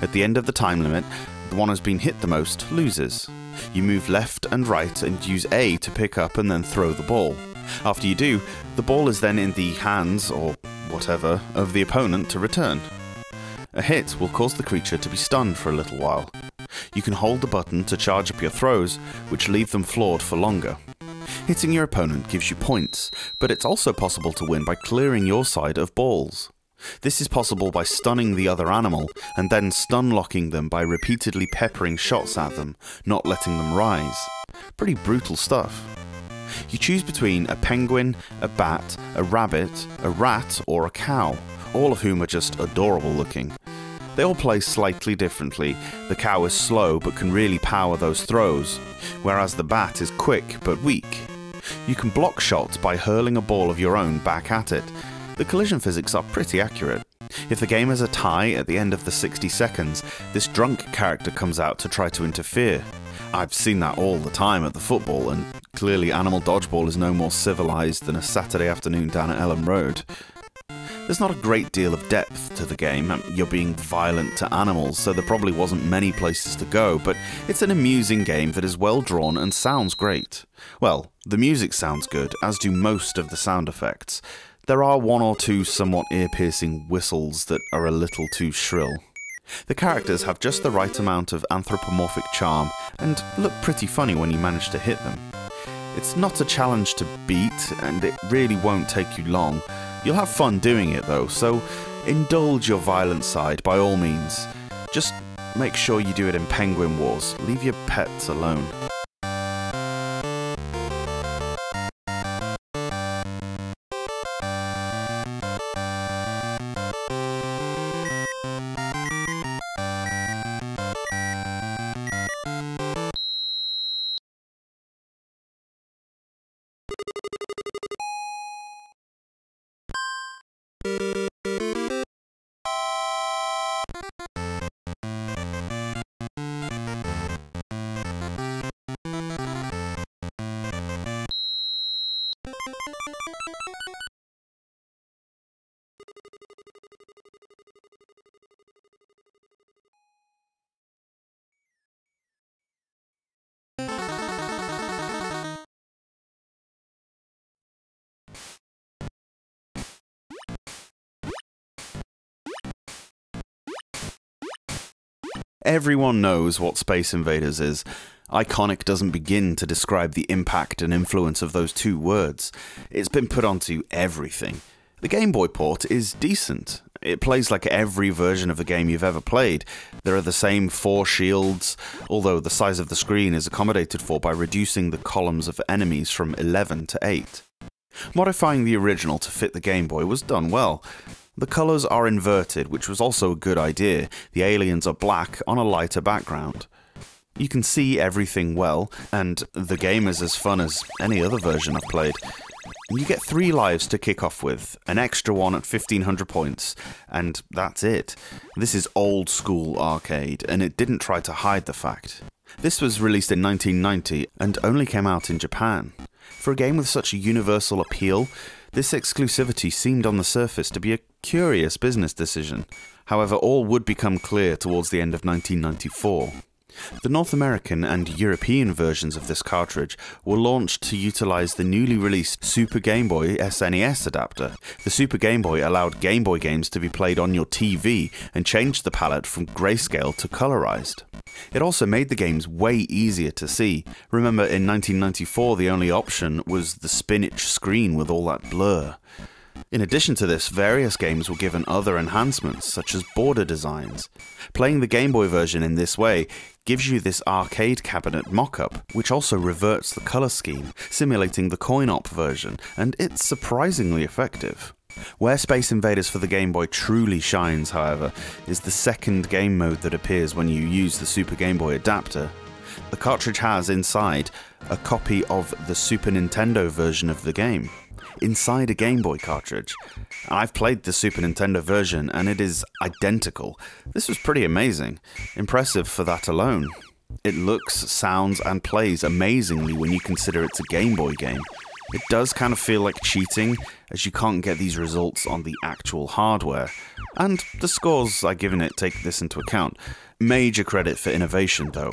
At the end of the time limit, the one who's been hit the most loses. You move left and right and use A to pick up and then throw the ball. After you do, the ball is then in the hands, or whatever, of the opponent to return. A hit will cause the creature to be stunned for a little while. You can hold the button to charge up your throws, which leave them floored for longer. Hitting your opponent gives you points, but it's also possible to win by clearing your side of balls. This is possible by stunning the other animal, and then stun-locking them by repeatedly peppering shots at them, not letting them rise. Pretty brutal stuff. You choose between a penguin, a bat, a rabbit, a rat, or a cow, all of whom are just adorable looking. They all play slightly differently. The cow is slow but can really power those throws, whereas the bat is quick but weak. You can block shots by hurling a ball of your own back at it. The collision physics are pretty accurate. If the game is a tie at the end of the 60 seconds, this drunk character comes out to try to interfere. I've seen that all the time at the football, and clearly animal dodgeball is no more civilised than a Saturday afternoon down at Elm Road. There's not a great deal of depth to the game. You're being violent to animals, so there probably wasn't many places to go, but it's an amusing game that is well drawn and sounds great. Well, the music sounds good, as do most of the sound effects. There are one or two somewhat ear-piercing whistles that are a little too shrill. The characters have just the right amount of anthropomorphic charm and look pretty funny when you manage to hit them. It's not a challenge to beat, and it really won't take you long. You'll have fun doing it though, so indulge your violent side by all means. Just make sure you do it in Penguin Wars. Leave your pets alone. Everyone knows what Space Invaders is. Iconic doesn't begin to describe the impact and influence of those two words. It's been put onto everything. The Game Boy port is decent. It plays like every version of the game you've ever played. There are the same four shields, although the size of the screen is accommodated for by reducing the columns of enemies from 11 to 8. Modifying the original to fit the Game Boy was done well. The colours are inverted, which was also a good idea. The aliens are black on a lighter background. You can see everything well, and the game is as fun as any other version I've played. You get 3 lives to kick off with, an extra one at 1500 points, and that's it. This is old school arcade, and it didn't try to hide the fact. This was released in 1990, and only came out in Japan. For a game with such a universal appeal, this exclusivity seemed on the surface to be a curious business decision. However, all would become clear towards the end of 1994. The North American and European versions of this cartridge were launched to utilise the newly released Super Game Boy SNES adapter. The Super Game Boy allowed Game Boy games to be played on your TV and changed the palette from grayscale to colorised. It also made the games way easier to see. Remember, in 1994 the only option was the spinach screen with all that blur. In addition to this, various games were given other enhancements, such as border designs. Playing the Game Boy version in this way gives you this arcade cabinet mock-up, which also reverts the colour scheme, simulating the coin-op version, and it's surprisingly effective. Where Space Invaders for the Game Boy truly shines, however, is the second game mode that appears when you use the Super Game Boy adapter. The cartridge has inside a copy of the Super Nintendo version of the game, inside a Game Boy cartridge. I've played the Super Nintendo version and it is identical. This was pretty amazing. Impressive for that alone. It looks, sounds and plays amazingly when you consider it's a Game Boy game. It does kind of feel like cheating, as you can't get these results on the actual hardware. And the scores I've given it take this into account. Major credit for innovation though.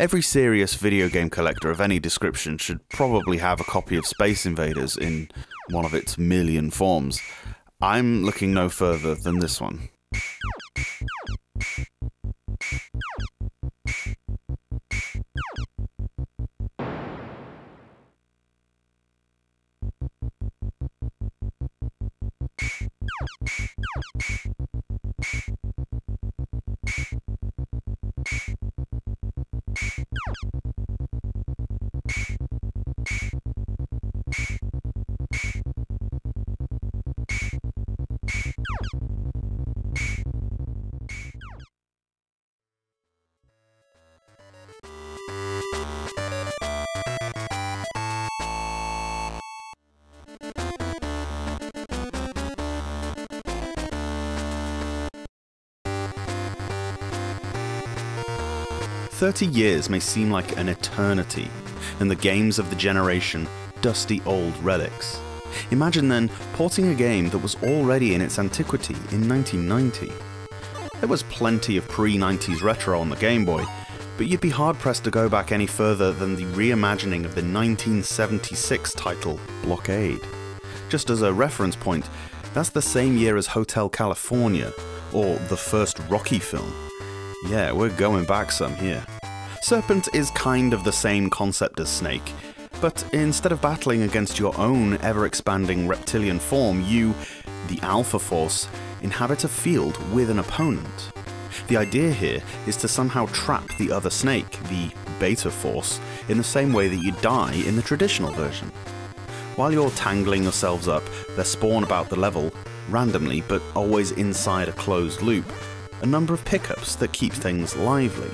Every serious video game collector of any description should probably have a copy of Space Invaders in one of its million forms. I'm looking no further than this one. "30 years may seem like an eternity, and the games of the generation dusty old relics. Imagine then porting a game that was already in its antiquity in 1990. There was plenty of pre-90s retro on the Game Boy, but you'd be hard-pressed to go back any further than the reimagining of the 1976 title Blockade. Just as a reference point, that's the same year as Hotel California, or the first Rocky film. Yeah, we're going back some here. Serpent is kind of the same concept as Snake, but instead of battling against your own ever-expanding reptilian form, you, the Alpha Force, inhabit a field with an opponent. The idea here is to somehow trap the other snake, the Beta Force, in the same way that you die in the traditional version. While you're tangling yourselves up, they spawn about the level, randomly but always inside a closed loop, a number of pickups that keep things lively.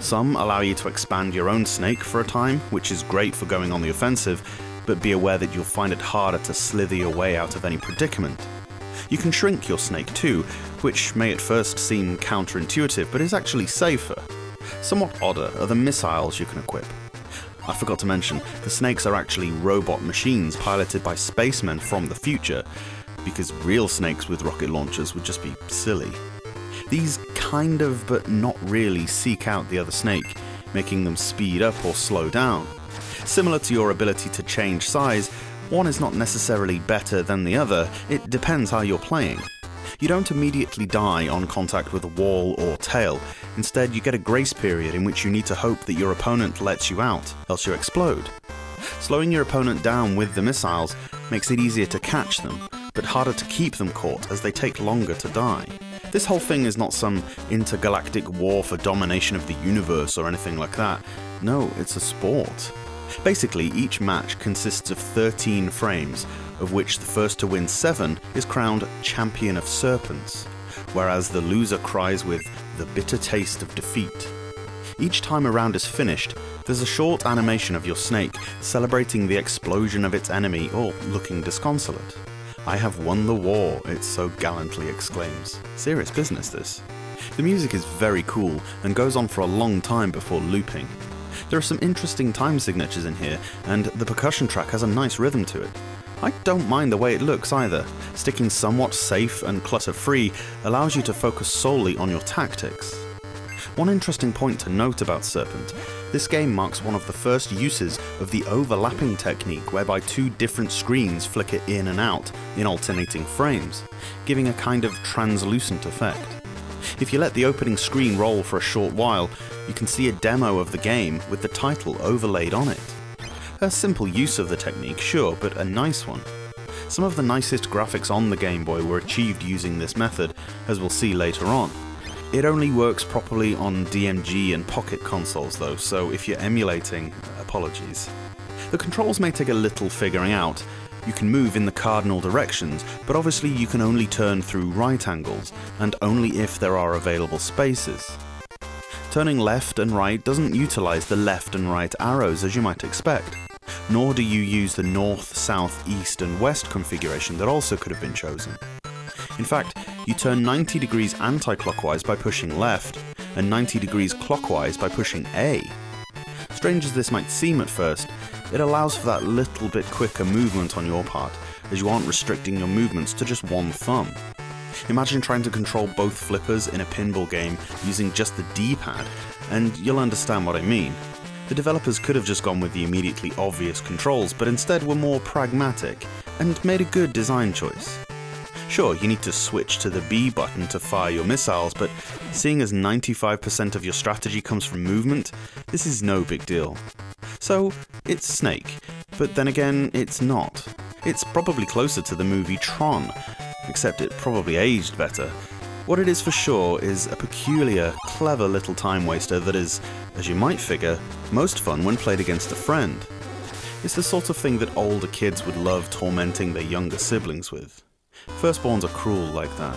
Some allow you to expand your own snake for a time, which is great for going on the offensive, but be aware that you'll find it harder to slither your way out of any predicament. You can shrink your snake too, which may at first seem counterintuitive, but is actually safer. Somewhat odder are the missiles you can equip. I forgot to mention, the snakes are actually robot machines piloted by spacemen from the future, because real snakes with rocket launchers would just be silly. These kind of, but not really, seek out the other snake, making them speed up or slow down. Similar to your ability to change size, one is not necessarily better than the other, it depends how you're playing. You don't immediately die on contact with a wall or tail, instead you get a grace period in which you need to hope that your opponent lets you out, else you explode. Slowing your opponent down with the missiles makes it easier to catch them, but harder to keep them caught as they take longer to die. This whole thing is not some intergalactic war for domination of the universe or anything like that. No, it's a sport. Basically, each match consists of 13 frames, of which the first to win 7 is crowned Champion of Serpents, whereas the loser cries with the bitter taste of defeat. Each time a round is finished, there's a short animation of your snake celebrating the explosion of its enemy or looking disconsolate. "I have won the war," it so gallantly exclaims. Serious business, this. The music is very cool and goes on for a long time before looping. There are some interesting time signatures in here, and the percussion track has a nice rhythm to it. I don't mind the way it looks either. Sticking somewhat safe and clutter-free allows you to focus solely on your tactics. One interesting point to note about Serpent, this game marks one of the first uses of the overlapping technique whereby two different screens flicker in and out in alternating frames, giving a kind of translucent effect. If you let the opening screen roll for a short while, you can see a demo of the game with the title overlaid on it. A simple use of the technique, sure, but a nice one. Some of the nicest graphics on the Game Boy were achieved using this method, as we'll see later on. It only works properly on DMG and Pocket consoles though, so if you're emulating, apologies. The controls may take a little figuring out. You can move in the cardinal directions, but obviously you can only turn through right angles, and only if there are available spaces. Turning left and right doesn't utilise the left and right arrows as you might expect, nor do you use the north, south, east and west configuration that also could have been chosen. In fact, you turn 90 degrees anti-clockwise by pushing left, and 90 degrees clockwise by pushing A. Strange as this might seem at first, it allows for that little bit quicker movement on your part, as you aren't restricting your movements to just one thumb. Imagine trying to control both flippers in a pinball game using just the D-pad, and you'll understand what I mean. The developers could have just gone with the immediately obvious controls, but instead were more pragmatic, and made a good design choice. Sure, you need to switch to the B button to fire your missiles, but seeing as 95% of your strategy comes from movement, this is no big deal. So, it's Snake, but then again, it's not. It's probably closer to the movie Tron, except it probably aged better. What it is for sure is a peculiar, clever little time waster that is, as you might figure, most fun when played against a friend. It's the sort of thing that older kids would love tormenting their younger siblings with. Firstborns are cruel like that.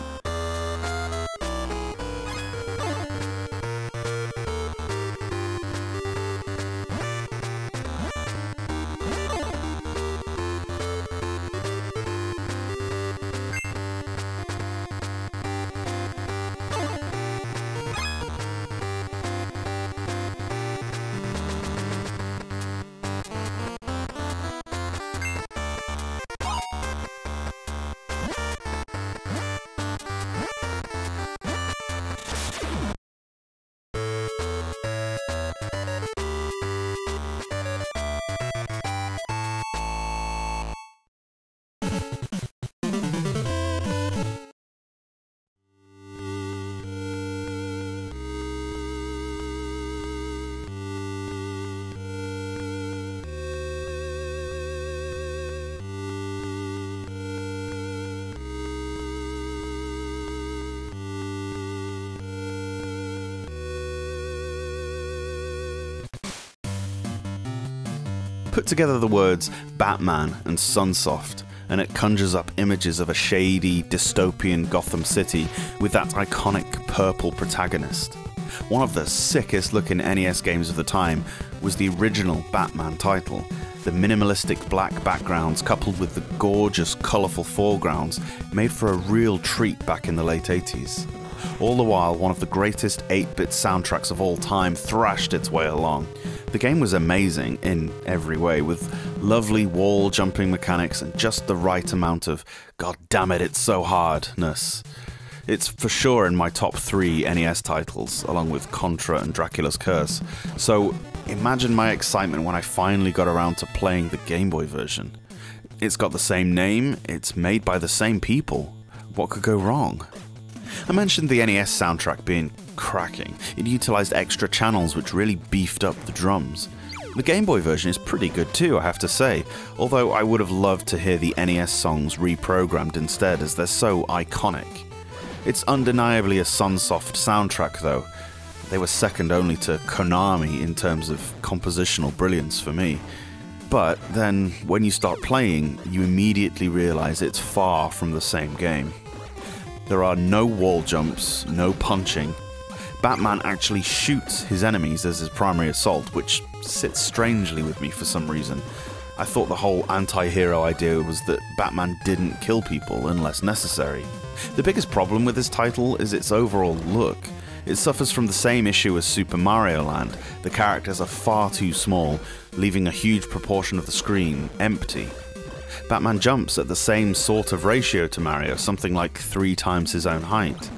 Put together the words Batman and Sunsoft, and it conjures up images of a shady, dystopian Gotham City with that iconic purple protagonist. One of the sickest looking NES games of the time was the original Batman title. The minimalistic black backgrounds coupled with the gorgeous, colourful foregrounds made for a real treat back in the late 80s. All the while, one of the greatest 8-bit soundtracks of all time thrashed its way along. The game was amazing in every way, with lovely wall-jumping mechanics and just the right amount of "God damn it, it's so hard"ness. It's for sure in my top 3 NES titles, along with Contra and Dracula's Curse, so imagine my excitement when I finally got around to playing the Game Boy version. It's got the same name, it's made by the same people. What could go wrong? I mentioned the NES soundtrack being cracking. It utilised extra channels which really beefed up the drums. The Game Boy version is pretty good too, I have to say, although I would have loved to hear the NES songs reprogrammed instead, as they're so iconic. It's undeniably a Sunsoft soundtrack though. They were second only to Konami in terms of compositional brilliance for me. But then, when you start playing, you immediately realise it's far from the same game. There are no wall jumps, no punching. Batman actually shoots his enemies as his primary assault, which sits strangely with me for some reason. I thought the whole anti-hero idea was that Batman didn't kill people unless necessary. The biggest problem with this title is its overall look. It suffers from the same issue as Super Mario Land. The characters are far too small, leaving a huge proportion of the screen empty. Batman jumps at the same sort of ratio to Mario, something like 3 times his own height.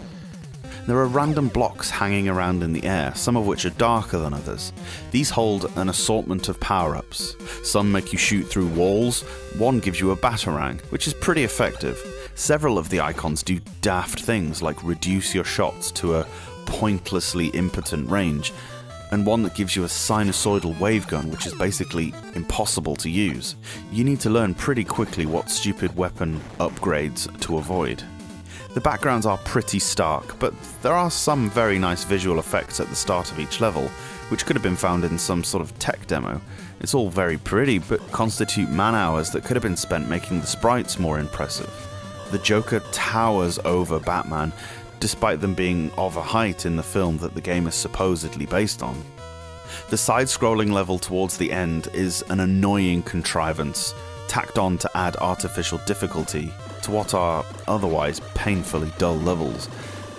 There are random blocks hanging around in the air, some of which are darker than others. These hold an assortment of power-ups. Some make you shoot through walls, one gives you a batarang, which is pretty effective. Several of the icons do daft things like reduce your shots to a pointlessly impotent range, and one that gives you a sinusoidal wave gun which is basically impossible to use. You need to learn pretty quickly what stupid weapon upgrades to avoid. The backgrounds are pretty stark, but there are some very nice visual effects at the start of each level, which could have been found in some sort of tech demo. It's all very pretty, but constitute man-hours that could have been spent making the sprites more impressive. The Joker towers over Batman, despite them being of a height in the film that the game is supposedly based on. The side-scrolling level towards the end is an annoying contrivance, tacked on to add artificial difficulty to what are otherwise painfully dull levels.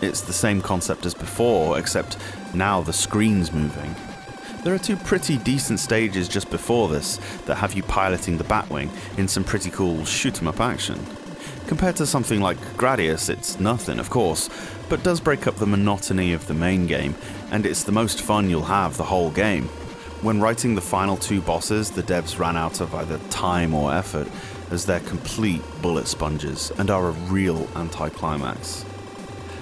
It's the same concept as before, except now the screen's moving. There are 2 pretty decent stages just before this that have you piloting the Batwing in some pretty cool shoot-em-up action. Compared to something like Gradius, it's nothing, of course, but does break up the monotony of the main game, and it's the most fun you'll have the whole game. When writing the final 2 bosses, the devs ran out of either time or effort, as they're complete bullet sponges and are a real anticlimax.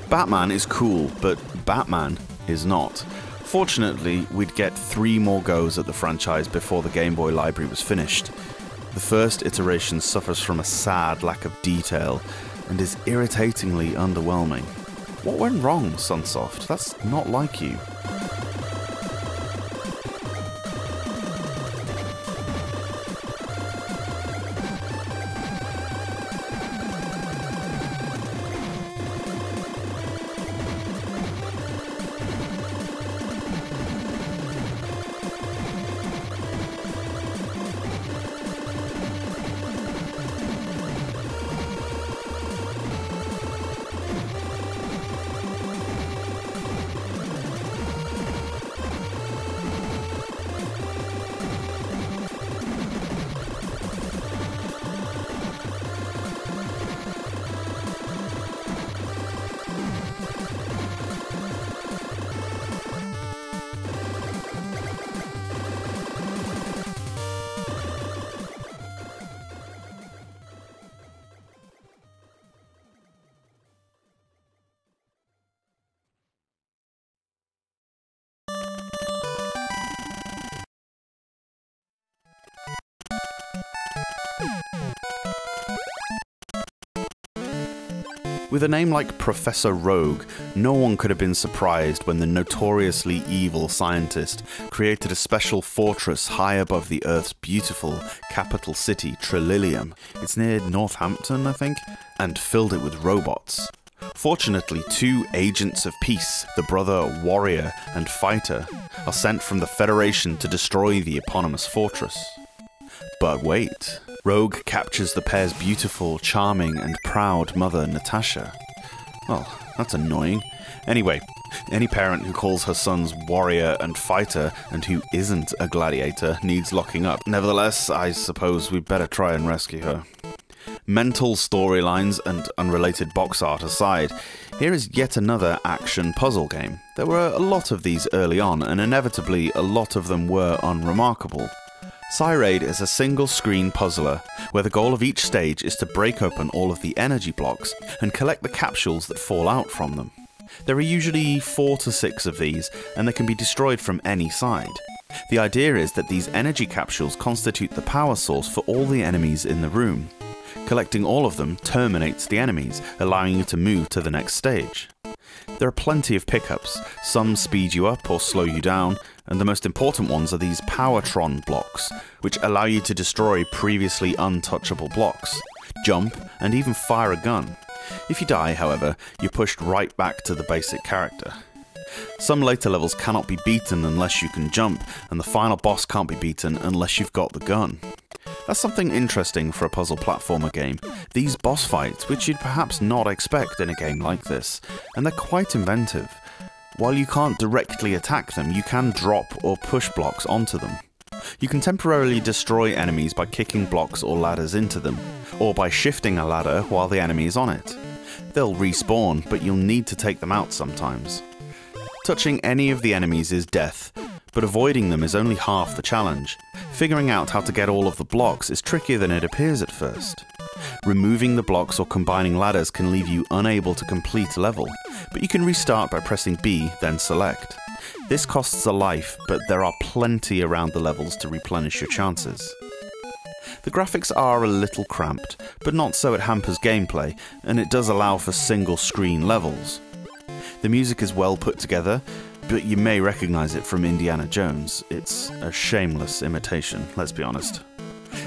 Batman is cool, but Batman is not. Fortunately, we'd get 3 more goes at the franchise before the Game Boy library was finished. The first iteration suffers from a sad lack of detail and is irritatingly underwhelming. What went wrong, Sunsoft? That's not like you. With a name like Professor Rogue, no one could have been surprised when the notoriously evil scientist created a special fortress high above the Earth's beautiful capital city, Trililium. It's near Northampton, I think, and filled it with robots. Fortunately, two agents of peace, the brother Warrior and Fighter, are sent from the Federation to destroy the eponymous fortress. But wait. Rogue captures the pair's beautiful, charming, and proud mother, Natasha. Well, that's annoying. Anyway, any parent who calls her sons Warrior and Fighter and who isn't a gladiator needs locking up. Nevertheless, I suppose we'd better try and rescue her. Mental storylines and unrelated box art aside, here is yet another action puzzle game. There were a lot of these early on, and inevitably a lot of them were unremarkable. Cyraid is a single-screen puzzler, where the goal of each stage is to break open all of the energy blocks and collect the capsules that fall out from them. There are usually 4 to 6 of these, and they can be destroyed from any side. The idea is that these energy capsules constitute the power source for all the enemies in the room. Collecting all of them terminates the enemies, allowing you to move to the next stage. There are plenty of pickups, some speed you up or slow you down, and the most important ones are these Powertron blocks, which allow you to destroy previously untouchable blocks, jump, and even fire a gun. If you die, however, you're pushed right back to the basic character. Some later levels cannot be beaten unless you can jump, and the final boss can't be beaten unless you've got the gun. That's something interesting for a puzzle platformer game, these boss fights, which you'd perhaps not expect in a game like this, and they're quite inventive. While you can't directly attack them, you can drop or push blocks onto them. You can temporarily destroy enemies by kicking blocks or ladders into them, or by shifting a ladder while the enemy is on it. They'll respawn, but you'll need to take them out sometimes. Touching any of the enemies is death, but avoiding them is only half the challenge. Figuring out how to get all of the blocks is trickier than it appears at first. Removing the blocks or combining ladders can leave you unable to complete a level, but you can restart by pressing B, then select. This costs a life, but there are plenty around the levels to replenish your chances. The graphics are a little cramped, but not so it hampers gameplay, and it does allow for single-screen levels. The music is well put together, but you may recognise it from Indiana Jones. It's a shameless imitation, let's be honest.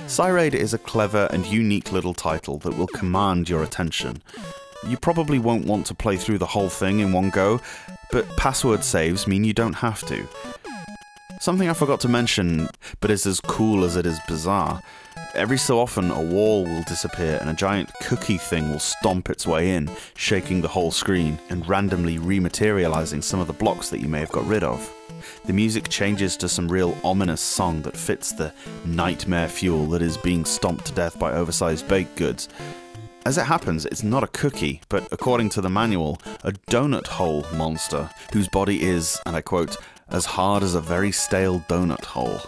Cyraid is a clever and unique little title that will command your attention. You probably won't want to play through the whole thing in one go, but password saves mean you don't have to. Something I forgot to mention, but is as cool as it is bizarre. Every so often a wall will disappear and a giant cookie thing will stomp its way in, shaking the whole screen and randomly rematerializing some of the blocks that you may have got rid of. The music changes to some real ominous song that fits the nightmare fuel that is being stomped to death by oversized baked goods. As it happens, it's not a cookie, but according to the manual, a donut hole monster whose body is, and I quote, as hard as a very stale donut hole.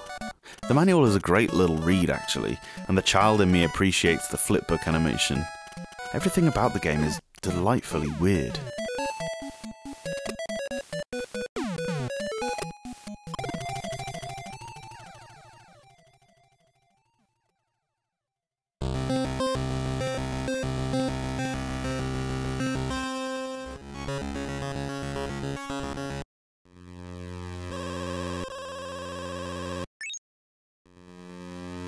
The manual is a great little read, actually, and the child in me appreciates the flipbook animation. Everything about the game is delightfully weird.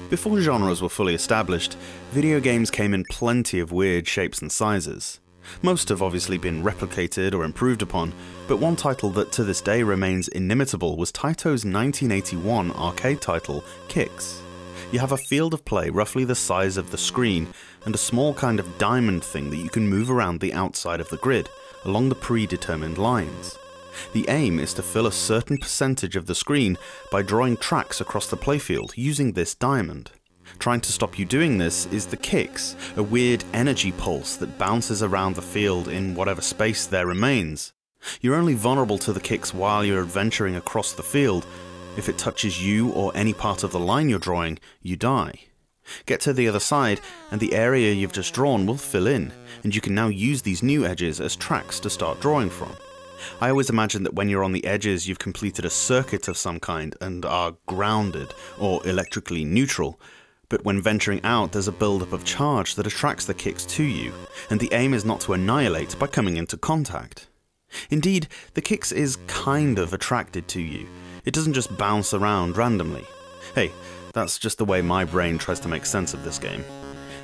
Before genres were fully established, video games came in plenty of weird shapes and sizes. Most have obviously been replicated or improved upon, but one title that to this day remains inimitable was Taito's 1981 arcade title, Kicks. You have a field of play roughly the size of the screen, and a small kind of diamond thing that you can move around the outside of the grid, along the predetermined lines. The aim is to fill a certain percentage of the screen by drawing tracks across the playfield using this diamond. Trying to stop you doing this is the kicks, a weird energy pulse that bounces around the field in whatever space there remains. You're only vulnerable to the kicks while you're adventuring across the field. If it touches you or any part of the line you're drawing, you die. Get to the other side and the area you've just drawn will fill in, and you can now use these new edges as tracks to start drawing from. I always imagine that when you're on the edges you've completed a circuit of some kind and are grounded or electrically neutral, But when venturing out, there's a buildup of charge that attracts the kicks to you, and the aim is not to annihilate by coming into contact. Indeed, the kicks is kind of attracted to you. It doesn't just bounce around randomly. Hey, that's just the way my brain tries to make sense of this game.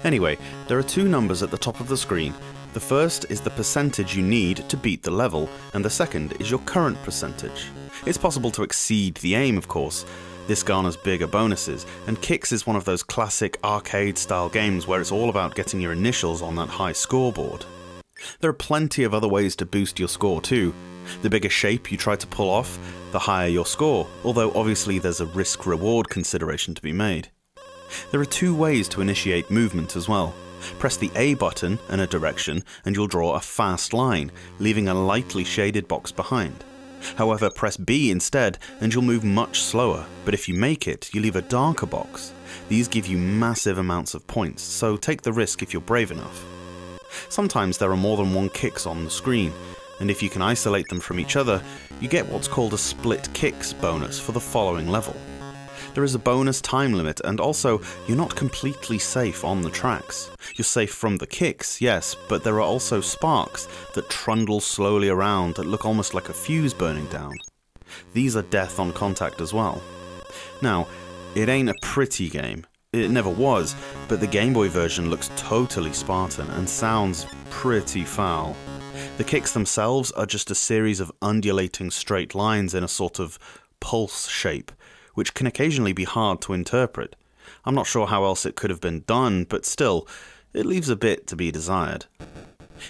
Anyway, there are two numbers at the top of the screen. The first is the percentage you need to beat the level, and the second is your current percentage. It's possible to exceed the aim, of course. This garners bigger bonuses, and Kicks is one of those classic arcade-style games where it's all about getting your initials on that high scoreboard. There are plenty of other ways to boost your score too. The bigger shape you try to pull off, the higher your score, although obviously there's a risk-reward consideration to be made. There are two ways to initiate movement as well. Press the A button in a direction and you'll draw a fast line, leaving a lightly shaded box behind. However, press B instead and you'll move much slower, but if you make it, you leave a darker box. These give you massive amounts of points, so take the risk if you're brave enough. Sometimes there are more than one kicks on the screen, and if you can isolate them from each other, you get what's called a split kicks bonus for the following level. There is a bonus time limit, and also, you're not completely safe on the tracks. You're safe from the kicks, yes, but there are also sparks that trundle slowly around that look almost like a fuse burning down. These are death on contact as well. Now, it ain't a pretty game. It never was, but the Game Boy version looks totally Spartan and sounds pretty foul. The kicks themselves are just a series of undulating straight lines in a sort of pulse shape, which can occasionally be hard to interpret. I'm not sure how else it could have been done, but still, it leaves a bit to be desired.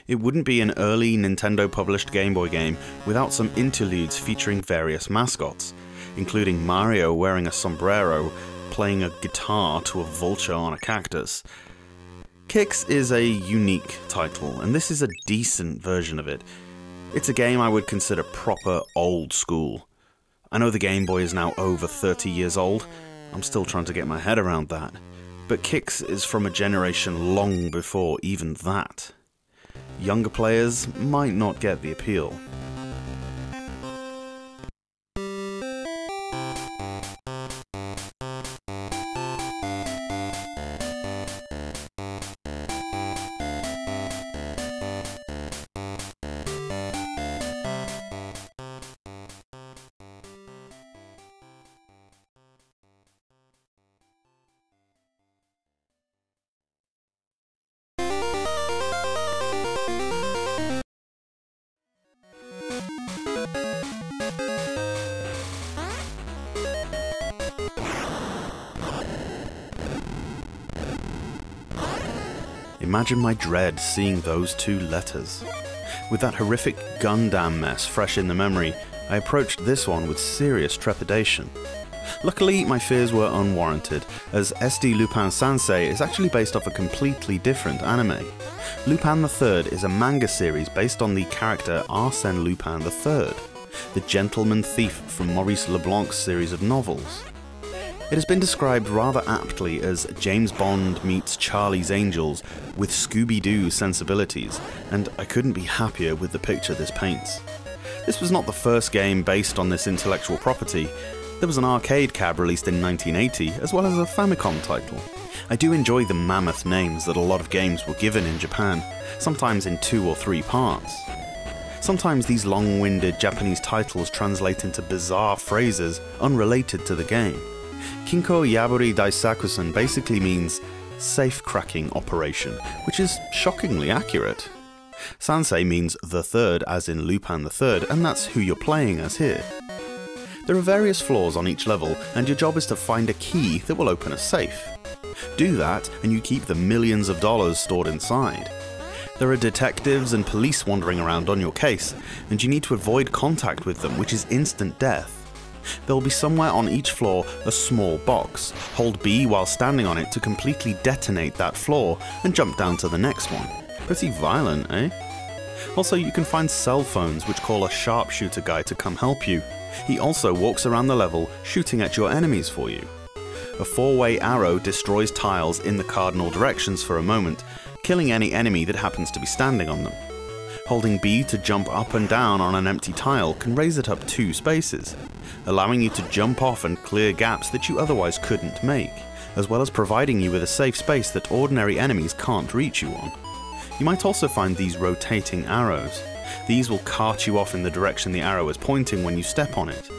It wouldn't be an early Nintendo-published Game Boy game without some interludes featuring various mascots, including Mario wearing a sombrero, playing a guitar to a vulture on a cactus. Kicks is a unique title, and this is a decent version of it. It's a game I would consider proper old school. I know the Game Boy is now over 30 years old, I'm still trying to get my head around that, but Kicks is from a generation long before even that. Younger players might not get the appeal. Imagine my dread seeing those two letters. With that horrific Gundam mess fresh in the memory, I approached this one with serious trepidation. Luckily, my fears were unwarranted, as SD Lupin Sensei is actually based off a completely different anime. Lupin III is a manga series based on the character Arsène Lupin III, the gentleman thief from Maurice Leblanc's series of novels. It has been described rather aptly as James Bond meets Charlie's Angels with Scooby-Doo sensibilities, and I couldn't be happier with the picture this paints. This was not the first game based on this intellectual property. There was an arcade cab released in 1980, as well as a Famicom title. I do enjoy the mammoth names that a lot of games were given in Japan, sometimes in 2 or 3 parts. Sometimes these long-winded Japanese titles translate into bizarre phrases unrelated to the game. Kinko Yaburi Daisakusen basically means safe-cracking operation, which is shockingly accurate. Sansei means the third, as in Lupin the Third, and that's who you're playing as here. There are various floors on each level, and your job is to find a key that will open a safe. Do that, and you keep the millions of dollars stored inside. There are detectives and police wandering around on your case, and you need to avoid contact with them, which is instant death. There will be somewhere on each floor a small box. Hold B while standing on it to completely detonate that floor and jump down to the next one. Pretty violent, eh? Also, you can find cell phones which call a sharpshooter guy to come help you. He also walks around the level shooting at your enemies for you. A 4-way arrow destroys tiles in the cardinal directions for a moment, killing any enemy that happens to be standing on them. Holding B to jump up and down on an empty tile can raise it up 2 spaces, allowing you to jump off and clear gaps that you otherwise couldn't make, as well as providing you with a safe space that ordinary enemies can't reach you on. You might also find these rotating arrows. These will cart you off in the direction the arrow is pointing when you step on it,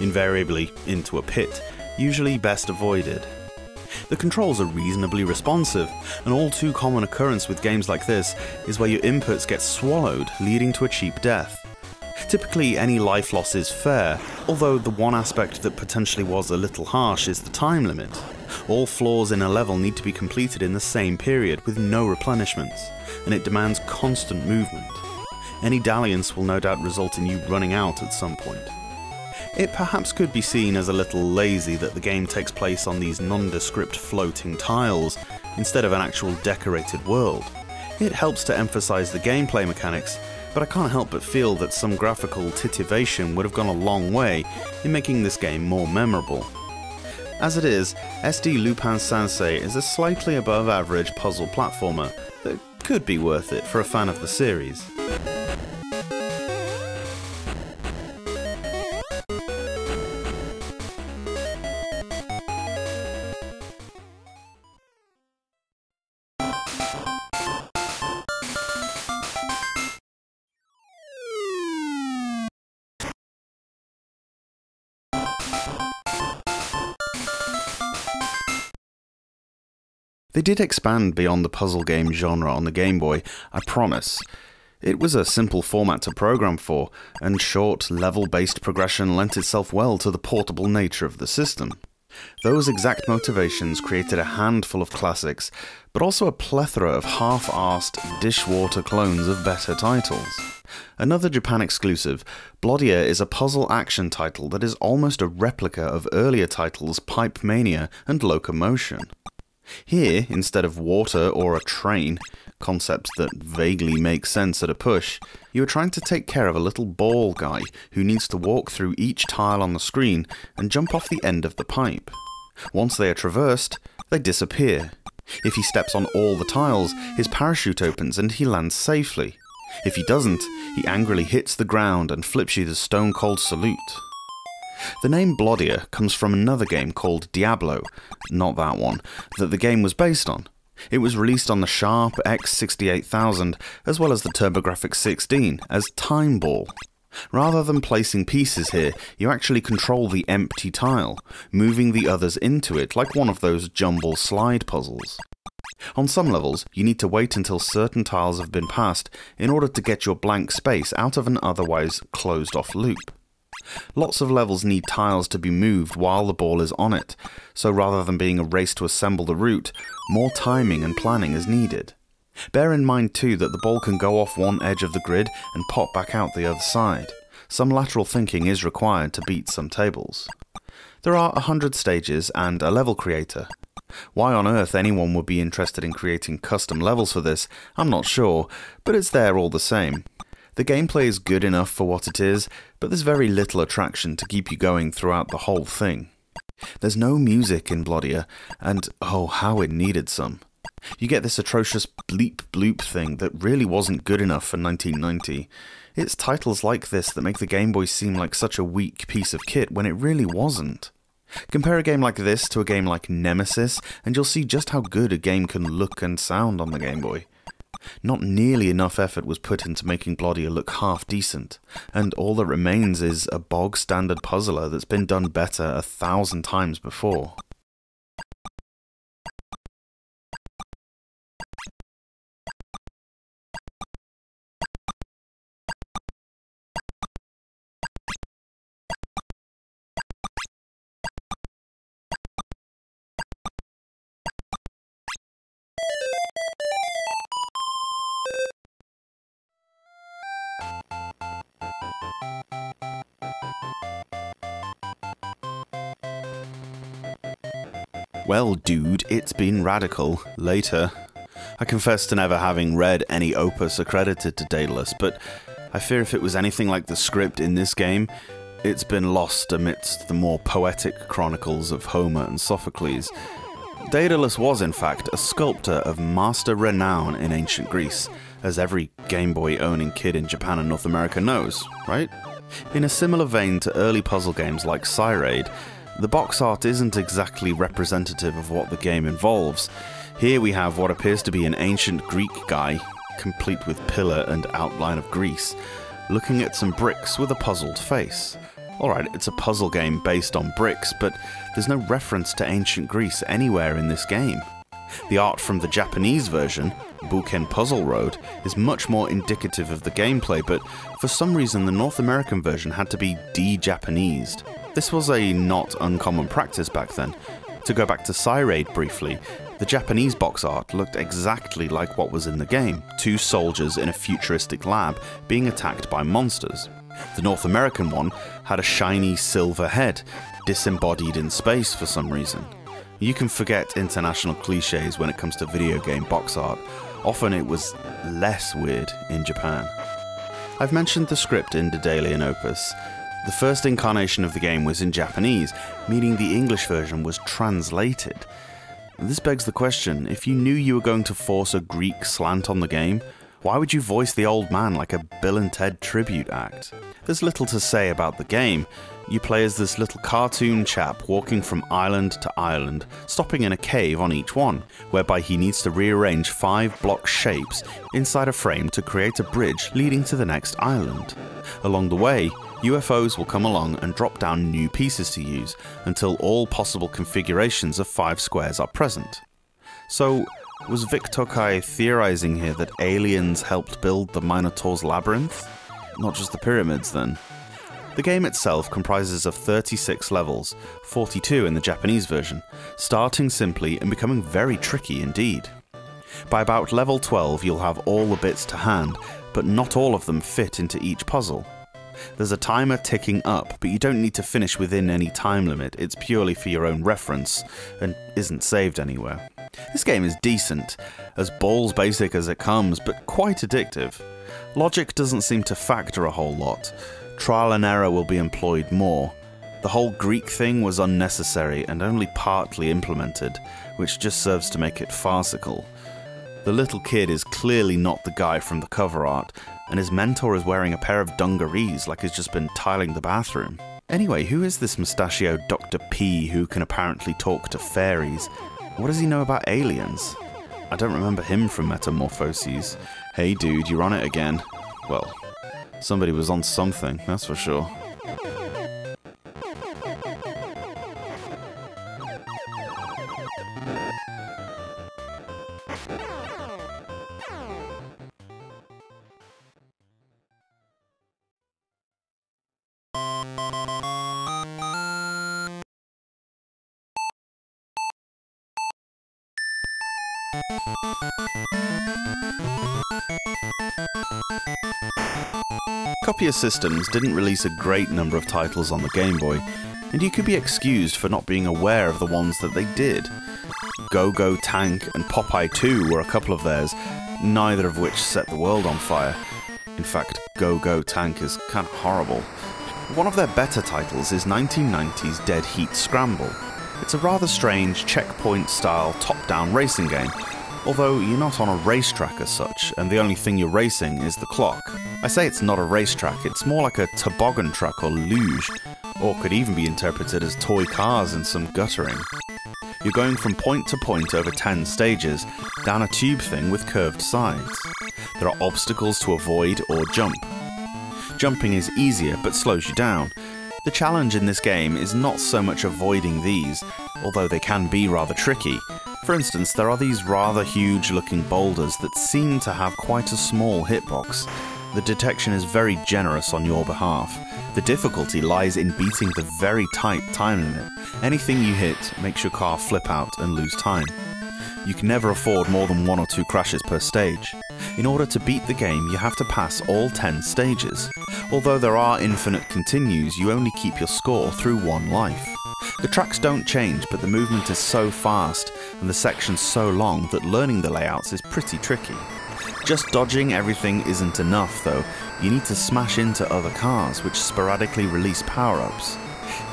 invariably into a pit, usually best avoided. The controls are reasonably responsive. An all too common occurrence with games like this is where your inputs get swallowed, leading to a cheap death. Typically any life loss is fair, although the one aspect that potentially was a little harsh is the time limit. All floors in a level need to be completed in the same period with no replenishments, and it demands constant movement. Any dalliance will no doubt result in you running out at some point. It perhaps could be seen as a little lazy that the game takes place on these nondescript floating tiles instead of an actual decorated world. It helps to emphasize the gameplay mechanics, but I can't help but feel that some graphical titivation would have gone a long way in making this game more memorable. As it is, SD Lupin Sensei is a slightly above average puzzle platformer that could be worth it for a fan of the series. They did expand beyond the puzzle game genre on the Game Boy, I promise. It was a simple format to program for, and short, level-based progression lent itself well to the portable nature of the system. Those exact motivations created a handful of classics, but also a plethora of half-arsed, dishwater clones of better titles. Another Japan exclusive, Blodia is a puzzle action title that is almost a replica of earlier titles Pipe Mania and Locomotion. Here, instead of water or a train, concepts that vaguely make sense at a push, you are trying to take care of a little ball guy who needs to walk through each tile on the screen and jump off the end of the pipe. Once they are traversed, they disappear. If he steps on all the tiles, his parachute opens and he lands safely. If he doesn't, he angrily hits the ground and flips you the stone-cold salute. The name Blodia comes from another game called Diablo, not that one, that the game was based on. It was released on the Sharp X68000 as well as the TurboGrafx-16 as Time Ball. Rather than placing pieces here, you actually control the empty tile, moving the others into it like one of those jumble slide puzzles. On some levels, you need to wait until certain tiles have been passed in order to get your blank space out of an otherwise closed-off loop. Lots of levels need tiles to be moved while the ball is on it, so rather than being a race to assemble the route, more timing and planning is needed. Bear in mind too that the ball can go off one edge of the grid and pop back out the other side. Some lateral thinking is required to beat some tables. There are 100 stages and a level creator. Why on earth anyone would be interested in creating custom levels for this, I'm not sure, but it's there all the same. The gameplay is good enough for what it is, but there's very little attraction to keep you going throughout the whole thing. There's no music in Blodia, and oh how it needed some. You get this atrocious bleep bloop thing that really wasn't good enough for 1990. It's titles like this that make the Game Boy seem like such a weak piece of kit when it really wasn't. Compare a game like this to a game like Nemesis, and you'll see just how good a game can look and sound on the Game Boy. Not nearly enough effort was put into making Blodia look half decent, and all that remains is a bog standard puzzler that's been done better 1,000 times before. Well dude, it's been radical. Later. I confess to never having read any opus accredited to Daedalus, but I fear if it was anything like the script in this game, it's been lost amidst the more poetic chronicles of Homer and Sophocles. Daedalus was in fact a sculptor of master renown in ancient Greece, as every Game Boy owning kid in Japan and North America knows, right? In a similar vein to early puzzle games like Scyrade, The box art isn't exactly representative of what the game involves. Here we have what appears to be an ancient Greek guy, complete with pillar and outline of Greece, looking at some bricks with a puzzled face. Alright, it's a puzzle game based on bricks, but there's no reference to ancient Greece anywhere in this game. The art from the Japanese version, Buken Puzzle Road, is much more indicative of the gameplay, but for some reason the North American version had to be de-Japanesed. This was a not uncommon practice back then. To go back to Cyraid briefly, the Japanese box art looked exactly like what was in the game, two soldiers in a futuristic lab being attacked by monsters. The North American one had a shiny silver head, disembodied in space for some reason. You can forget international cliches when it comes to video game box art. Often it was less weird in Japan. I've mentioned the script in Daedalian Opus. The first incarnation of the game was in Japanese, meaning the English version was translated. This begs the question, if you knew you were going to force a Greek slant on the game, why would you voice the old man like a Bill and Ted tribute act? There's little to say about the game. You play as this little cartoon chap walking from island to island, stopping in a cave on each one, whereby he needs to rearrange 5 block shapes inside a frame to create a bridge leading to the next island. Along the way, UFOs will come along and drop down new pieces to use, until all possible configurations of 5 squares are present. So, was Vic Tokai theorizing here that aliens helped build the Minotaur's labyrinth? Not just the pyramids, then. The game itself comprises of 36 levels, 42 in the Japanese version, starting simply and becoming very tricky indeed. By about level 12 you'll have all the bits to hand, but not all of them fit into each puzzle. There's a timer ticking up, but you don't need to finish within any time limit, it's purely for your own reference, and isn't saved anywhere. This game is decent, as balls basic as it comes, but quite addictive. Logic doesn't seem to factor a whole lot. Trial and error will be employed more. The whole Greek thing was unnecessary and only partly implemented, which just serves to make it farcical. The little kid is clearly not the guy from the cover art, and his mentor is wearing a pair of dungarees like he's just been tiling the bathroom. Anyway, who is this mustachioed Dr. P who can apparently talk to fairies? What does he know about aliens? I don't remember him from Metamorphoses. Hey dude, you're on it again. Well, somebody was on something, that's for sure. Copier systems didn't release a great number of titles on the Game Boy, and you could be excused for not being aware of the ones that they did. Go-Go Tank and Popeye 2 were a couple of theirs, neither of which set the world on fire. In fact, Go-Go Tank is kind of horrible. One of their better titles is 1990's Dead Heat Scramble. It's a rather strange checkpoint-style top-down racing game, although you're not on a racetrack as such, and the only thing you're racing is the clock. I say it's not a racetrack, it's more like a toboggan track or luge, or could even be interpreted as toy cars in some guttering. You're going from point to point over 10 stages, down a tube thing with curved sides. There are obstacles to avoid or jump. Jumping is easier, but slows you down. The challenge in this game is not so much avoiding these, although they can be rather tricky. For instance, there are these rather huge looking boulders that seem to have quite a small hitbox. The detection is very generous on your behalf. The difficulty lies in beating the very tight time limit. Anything you hit makes your car flip out and lose time. You can never afford more than 1 or 2 crashes per stage. In order to beat the game, you have to pass all 10 stages. Although there are infinite continues, you only keep your score through 1 life. The tracks don't change, but the movement is so fast and the sections so long that learning the layouts is pretty tricky. Just dodging everything isn't enough though, you need to smash into other cars which sporadically release power-ups.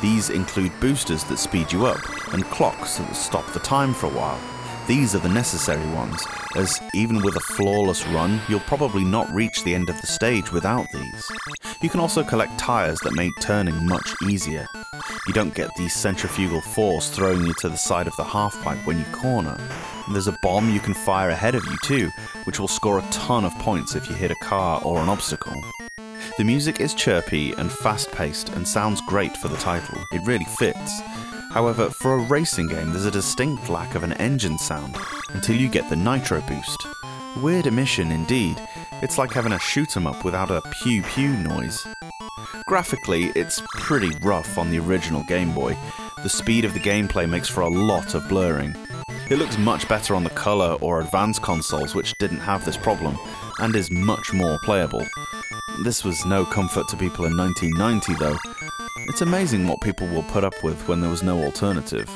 These include boosters that speed you up and clocks that stop the time for a while. These are the necessary ones, as even with a flawless run, you'll probably not reach the end of the stage without these. You can also collect tyres that make turning much easier. You don't get the centrifugal force throwing you to the side of the halfpipe when you corner. There's a bomb you can fire ahead of you too, which will score a ton of points if you hit a car or an obstacle. The music is chirpy and fast-paced and sounds great for the title. It really fits. However, for a racing game, there's a distinct lack of an engine sound until you get the nitro boost. Weird omission indeed. It's like having a shoot-em-up without a pew-pew noise. Graphically, it's pretty rough on the original Game Boy. The speed of the gameplay makes for a lot of blurring. It looks much better on the Color or Advance consoles, which didn't have this problem, and is much more playable. This was no comfort to people in 1990 though. It's amazing what people will put up with when there was no alternative.